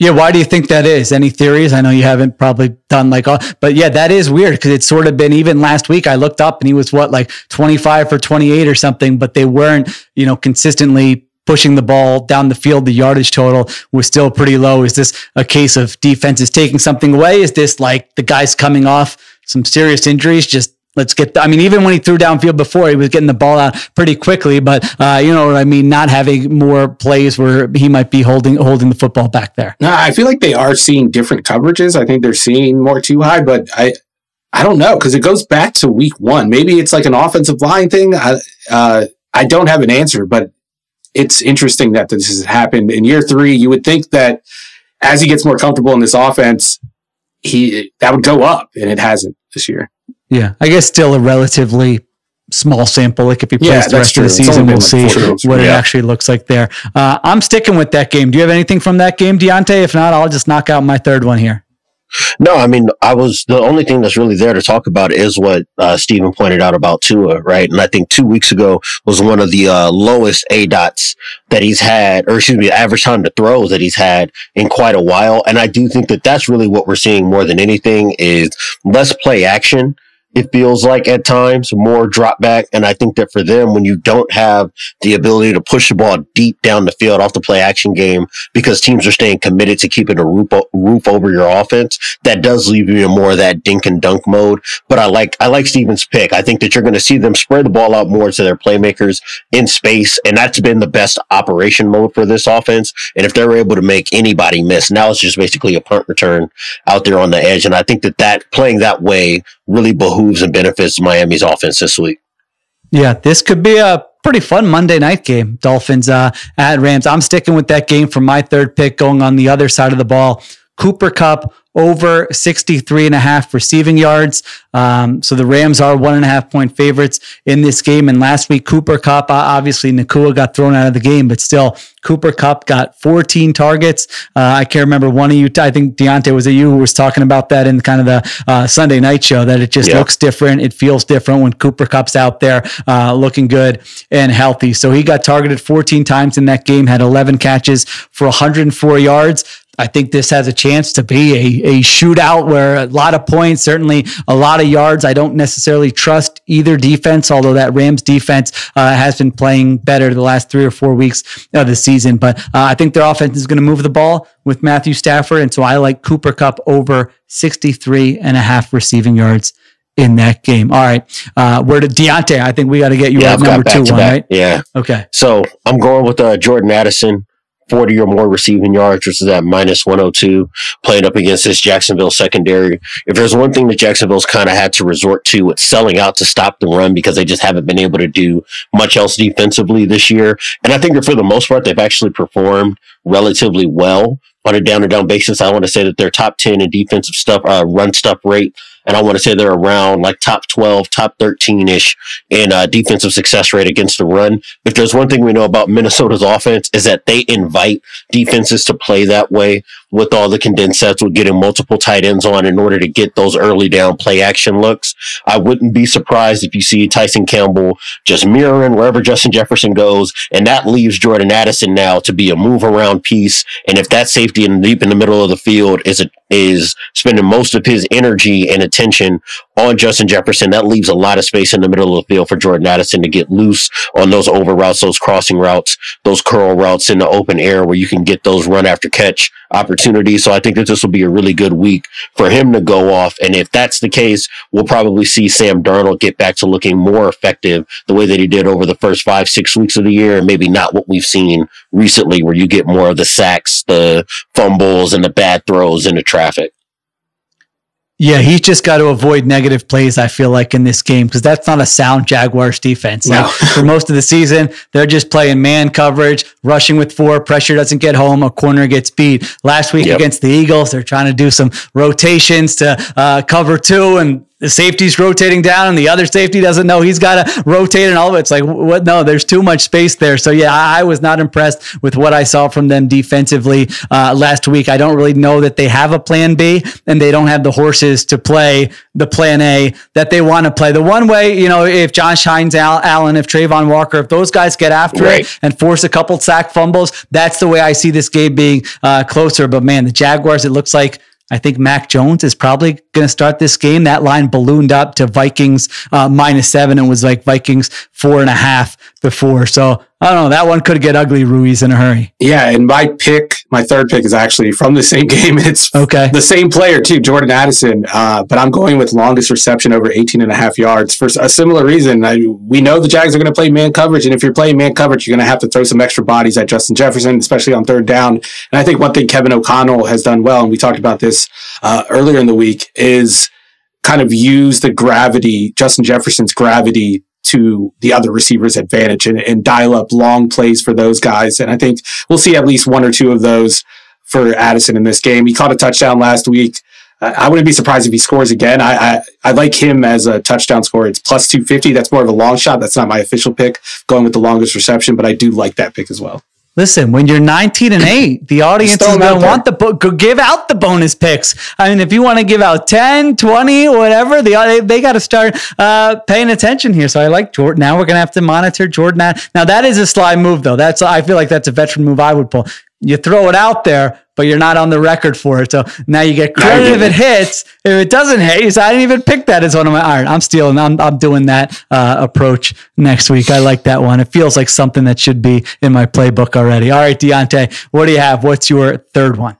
Yeah, why do you think that is? Any theories? I know you haven't probably done but yeah, that is weird because it's sort of been, even last week I looked up and he was 25 for 28 or something, but they weren't, consistently pushing the ball down the field. The yardage total was still pretty low. Is this a case of defenses taking something away? Is this the guys coming off some serious injuries? Even when he threw downfield before, he was getting the ball out pretty quickly, but not having more plays where he might be holding the football back there. No, I feel they are seeing different coverages. I think they're seeing more too high, but I don't know. Cause it goes back to week 1. Maybe it's an offensive line thing. I don't have an answer, but it's interesting that this has happened in year 3. You would think that as he gets more comfortable in this offense, that would go up, and it hasn't this year. Yeah, I guess still a relatively small sample. If he plays the rest of the season, we'll see what it actually looks like there. I'm sticking with that game. Do you have anything from that game, Deontay? If not, I'll just knock out my third one here. No, the only thing that's really there to talk about is what Steven pointed out about Tua, right? And I think 2 weeks ago was one of the lowest ADOTs that he's had, average time to throws that he's had in quite a while. And I do think that that's really what we're seeing more than anything is less play action. It feels like at times more drop back. And I think that for them, when you don't have the ability to push the ball deep down the field off the play action game, because teams are staying committed to keeping a roof over your offense, that does leave you in more of that dink and dunk mode. But I like Steven's pick. I think that you're going to see them spread the ball out more to their playmakers in space. And that's been the best operation mode for this offense. And if they're able to make anybody miss, now it's just basically a punt return out there on the edge. And I think that playing that way really behooves and benefits Miami's offense this week. Yeah, this could be a pretty fun Monday night game. Dolphins at Rams. I'm sticking with that game for my third pick, going on the other side of the ball. Cooper Kupp over 63.5 receiving yards. So the Rams are 1.5 point favorites in this game. And last week, Cooper Kupp, obviously Nakua got thrown out of the game, but still Cooper Kupp got 14 targets. I can't remember one of you. I think Deontay, was it you who was talking about that in kind of the Sunday night show, that it just looks different. It feels different when Cooper Kupp's out there looking good and healthy. So he got targeted 14 times in that game, had 11 catches for 104 yards. I think this has a chance to be a shootout where a lot of points, certainly a lot of yards. I don't necessarily trust either defense, although that Rams defense has been playing better the last 3 or 4 weeks of the season. But I think their offense is going to move the ball with Matthew Stafford. And so I like Cooper Kupp over 63.5 receiving yards in that game. All right. Where to Deontay? I think we got to get you out number 2-1, right? Yeah. Okay. So I'm going with Jordan Addison. 40 or more receiving yards, which is at -102, playing up against this Jacksonville secondary. If there's one thing that Jacksonville's kind of had to resort to, it's selling out to stop the run, because they just haven't been able to do much else defensively this year. And I think that for the most part, they've actually performed relatively well on a down-to-down basis. I want to say that they're top 10 in defensive stuff, run stuff rate. And I want to say they're around like top 12, top 13-ish in defensive success rate against the run. If there's one thing we know about Minnesota's offense, is that they invite defenses to play that way with all the condensed sets, with getting multiple tight ends on in order to get those early down play action looks. I wouldn't be surprised if you see Tyson Campbell just mirroring wherever Justin Jefferson goes, and that leaves Jordan Addison now to be a move-around piece. And if that safety in deep in the middle of the field is spending most of his energy and attention on Justin Jefferson, that leaves a lot of space in the middle of the field for Jordan Addison to get loose on those over routes, those crossing routes, those curl routes in the open air where you can get those run after catch opportunities. So I think that this will be a really good week for him to go off. And if that's the case, we'll probably see Sam Darnold get back to looking more effective the way that he did over the first 5-6 weeks of the year, and maybe not what we've seen recently where you get more of the sacks, the fumbles, and the bad throws and the traffic. Yeah, he's just got to avoid negative plays, I feel like, in this game, because that's not a sound Jaguars defense. No. Like, for most of the season, they're just playing man coverage, rushing with 4, pressure doesn't get home, a corner gets beat. Last week against the Eagles, they're trying to do some rotations to cover 2, and the safety's rotating down and the other safety doesn't know he's got to rotate and all of it. It's like, what? No, there's too much space there. So yeah, I was not impressed with what I saw from them defensively last week. I don't really know that they have a plan B, and they don't have the horses to play the plan A that they want to play. The one way, you know, if Josh Hines, Allen, if Trayvon Walker, if those guys get after it and force a couple sack fumbles, that's the way I see this game being closer. But man, the Jaguars, it looks like, I think Mac Jones is probably going to start this game. That line ballooned up to Vikings -7 and was like Vikings 4.5 before. So I don't know. That one could get ugly, Ruiz, in a hurry. Yeah, and my pick, my third pick, is actually from the same game. It's the same player too, Jordan Addison. But I'm going with longest reception over 18.5 yards for a similar reason. We know the Jags are going to play man coverage, and if you're playing man coverage, you're going to have to throw some extra bodies at Justin Jefferson, especially on third down. And I think one thing Kevin O'Connell has done well, and we talked about this earlier in the week, is kind of use the gravity, Justin Jefferson's gravity, to the other receiver's advantage and dial up long plays for those guys. And I think we'll see at least 1 or 2 of those for Addison in this game. He caught a touchdown last week. I wouldn't be surprised if he scores again. I like him as a touchdown scorer. It's +250. That's more of a long shot. That's not my official pick, going with the longest reception, but I do like that pick as well. Listen, when you're 19-8, the audience is going to want give out the bonus picks. I mean, if you want to give out 10, 20, whatever, they got to start paying attention here. So I like Jordan. Now we're going to have to monitor Jordan. Now that is a sly move, though. I feel like that's a veteran move I would pull. You throw it out there, but you're not on the record for it. So now you get credit if it hits. If it doesn't hit, you say, I didn't even pick that as one of my iron. I'm stealing. I'm doing that approach next week. I like that one. It feels like something that should be in my playbook already. All right, Deontay, what do you have? What's your third one?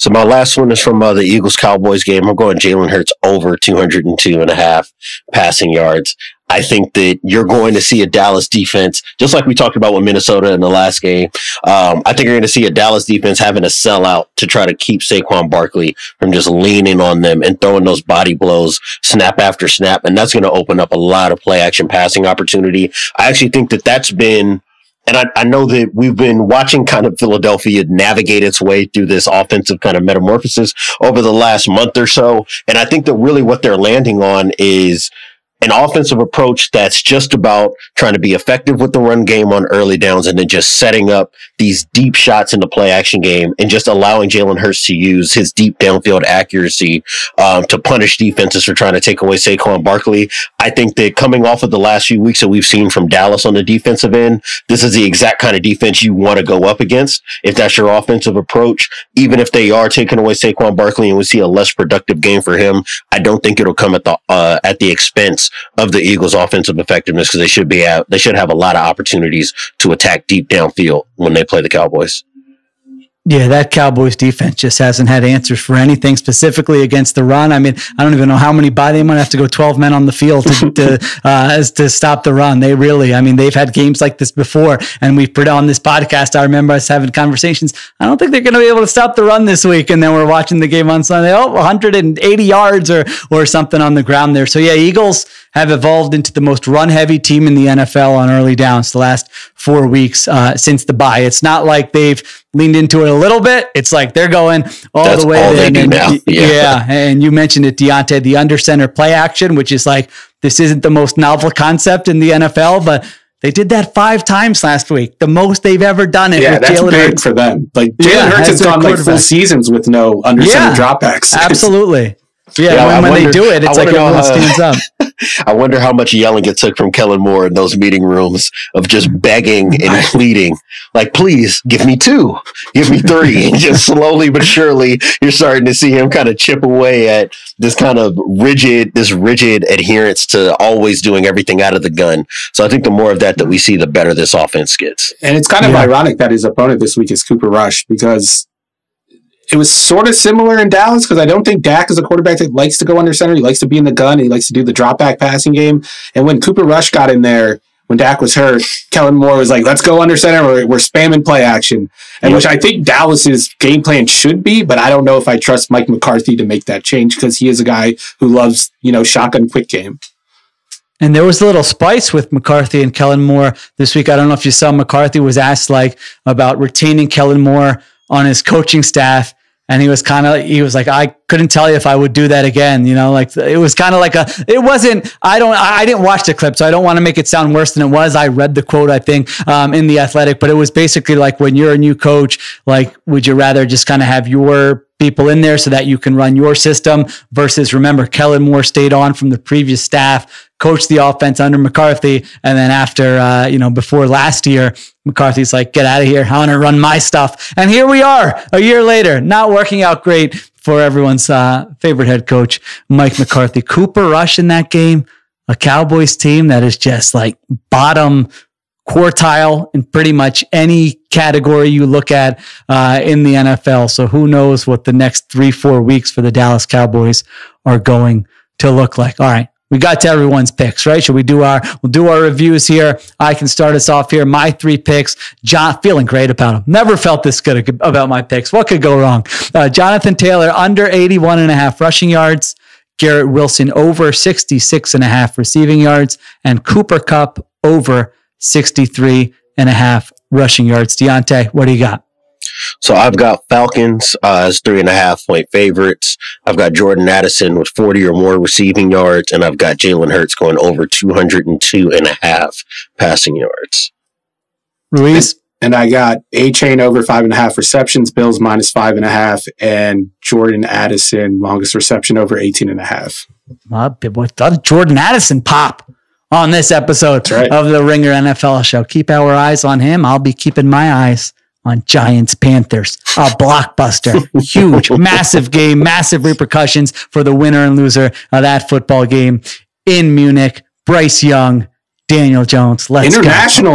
So my last one is from the Eagles-Cowboys game. I'm going Jalen Hurts over 202.5 passing yards. I think that you're going to see a Dallas defense, just like we talked about with Minnesota in the last game. I think you're going to see a Dallas defense having a sellout to try to keep Saquon Barkley from just leaning on them and throwing those body blows snap after snap. And that's going to open up a lot of play action passing opportunity. I actually think that that's been And I know that we've been watching kind of Philadelphia navigate its way through this offensive kind of metamorphosis over the last month or so. And I think that really what they're landing on is an offensive approach that's just about trying to be effective with the run game on early downs and then just setting up these deep shots in the play action game and just allowing Jalen Hurts to use his deep downfield accuracy to punish defenses for trying to take away Saquon Barkley. I think that coming off of the last few weeks that we've seen from Dallas on the defensive end, this is the exact kind of defense you want to go up against if that's your offensive approach. Even if they are taking away Saquon Barkley and we see a less productive game for him, I don't think it'll come at the expense of the Eagles' offensive effectiveness, because they should have a lot of opportunities to attack deep downfield when they play the Cowboys. Yeah, that Cowboys defense just hasn't had answers for anything, specifically against the run. I mean, I don't even know how many body they might have to go 12 men on the field to stop the run. They really, I mean, they've had games like this before, and we've put on this podcast. I remember us having conversations. I don't think they're going to be able to stop the run this week. And then we're watching the game on Sunday. Oh, 180 yards or something on the ground there. So yeah, Eagles have evolved into the most run-heavy team in the NFL on early downs the last 4 weeks since the bye. It's not like they've leaned into it a little bit. It's like they're going all That's the way all in. They do and, now. Yeah, and you mentioned it, Deontay, the under center play action, which is like, this isn't the most novel concept in the NFL, but they did that 5 times last week, the most they've ever done it. Yeah, with that's Jalen big Hurts. For them. Like Jalen Hurts has gone like full seasons with no under center dropbacks. Absolutely. Yeah, when they do it, it's like everyone stands up. I wonder how much yelling it took from Kellen Moore in those meeting rooms of just begging and pleading, like, please give me 2, give me 3. And just slowly but surely, you're starting to see him kind of chip away at this kind of rigid adherence to always doing everything out of the gun. So I think the more of that we see, the better this offense gets. And it's kind of ironic that his opponent this week is Cooper Rush, because it was sort of similar in Dallas, because I don't think Dak is a quarterback that likes to go under center. He likes to be in the gun. He likes to do the drop back passing game. And when Cooper Rush got in there, when Dak was hurt, Kellen Moore was like, let's go under center. We're spamming play action. And which I think Dallas's game plan should be, but I don't know if I trust Mike McCarthy to make that change, because he is a guy who loves, shotgun quick game. And there was a little spice with McCarthy and Kellen Moore this week. I don't know if you saw, McCarthy was asked about retaining Kellen Moore on his coaching staff. And he was like, I couldn't tell you if I would do that again. It was kind of like I didn't watch the clip, so I don't want to make it sound worse than it was. I read the quote, I think, in The Athletic, but it was basically like, when you're a new coach, like, would you rather just kind of have your people in there so that you can run your system versus, remember, Kellen Moore stayed on from the previous staff, coached the offense under McCarthy. And then after, before last year, McCarthy's like, get out of here. I want to run my stuff. And here we are a year later, not working out great for everyone's favorite head coach, Mike McCarthy. Cooper Rush in that game, a Cowboys team that is just like bottom quartile in pretty much any category you look at in the NFL. So who knows what the next 3-4 weeks for the Dallas Cowboys are going to look like. All right. We got to everyone's picks, right? Should we we'll do our reviews here? I can start us off here. My 3 picks. John, feeling great about them. Never felt this good about my picks. What could go wrong? Jonathan Taylor, under 81.5 rushing yards. Garrett Wilson, over 66.5 receiving yards. And Cooper Kupp, over 63.5 rushing yards. Deontay, what do you got? So I've got Falcons as 3.5-point favorites. I've got Jordan Addison with 40 or more receiving yards, and I've got Jalen Hurts going over 202.5 passing yards. Ruiz? And I got A-Chain over 5.5 receptions, Bills minus 5.5, and Jordan Addison, longest reception, over 18.5. Jordan Addison pop on this episode of the Ringer NFL show. Keep our eyes on him. I'll be keeping my eyes on Giants Panthers, a blockbuster, huge, massive game, massive repercussions for the winner and loser of that football game in Munich. Bryce Young, Daniel Jones. Let's go.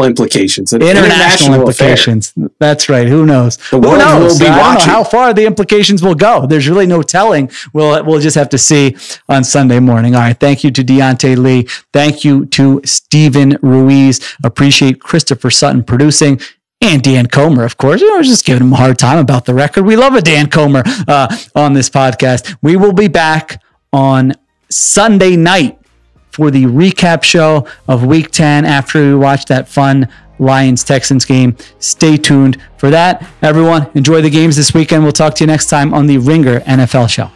Implications. International implications. Affair. That's right. Who knows? Who knows? I don't know how far the implications will go. There's really no telling. We'll just have to see on Sunday morning. All right. Thank you to Deontay Lee. Thank you to Steven Ruiz. Appreciate Christopher Sutton producing. And Dan Comer, of course. I was just giving him a hard time about the record. We love a Dan Comer on this podcast. We will be back on Sunday night for the recap show of Week 10 after we watch that fun Lions-Texans game. Stay tuned for that. Everyone, enjoy the games this weekend. We'll talk to you next time on the Ringer NFL Show.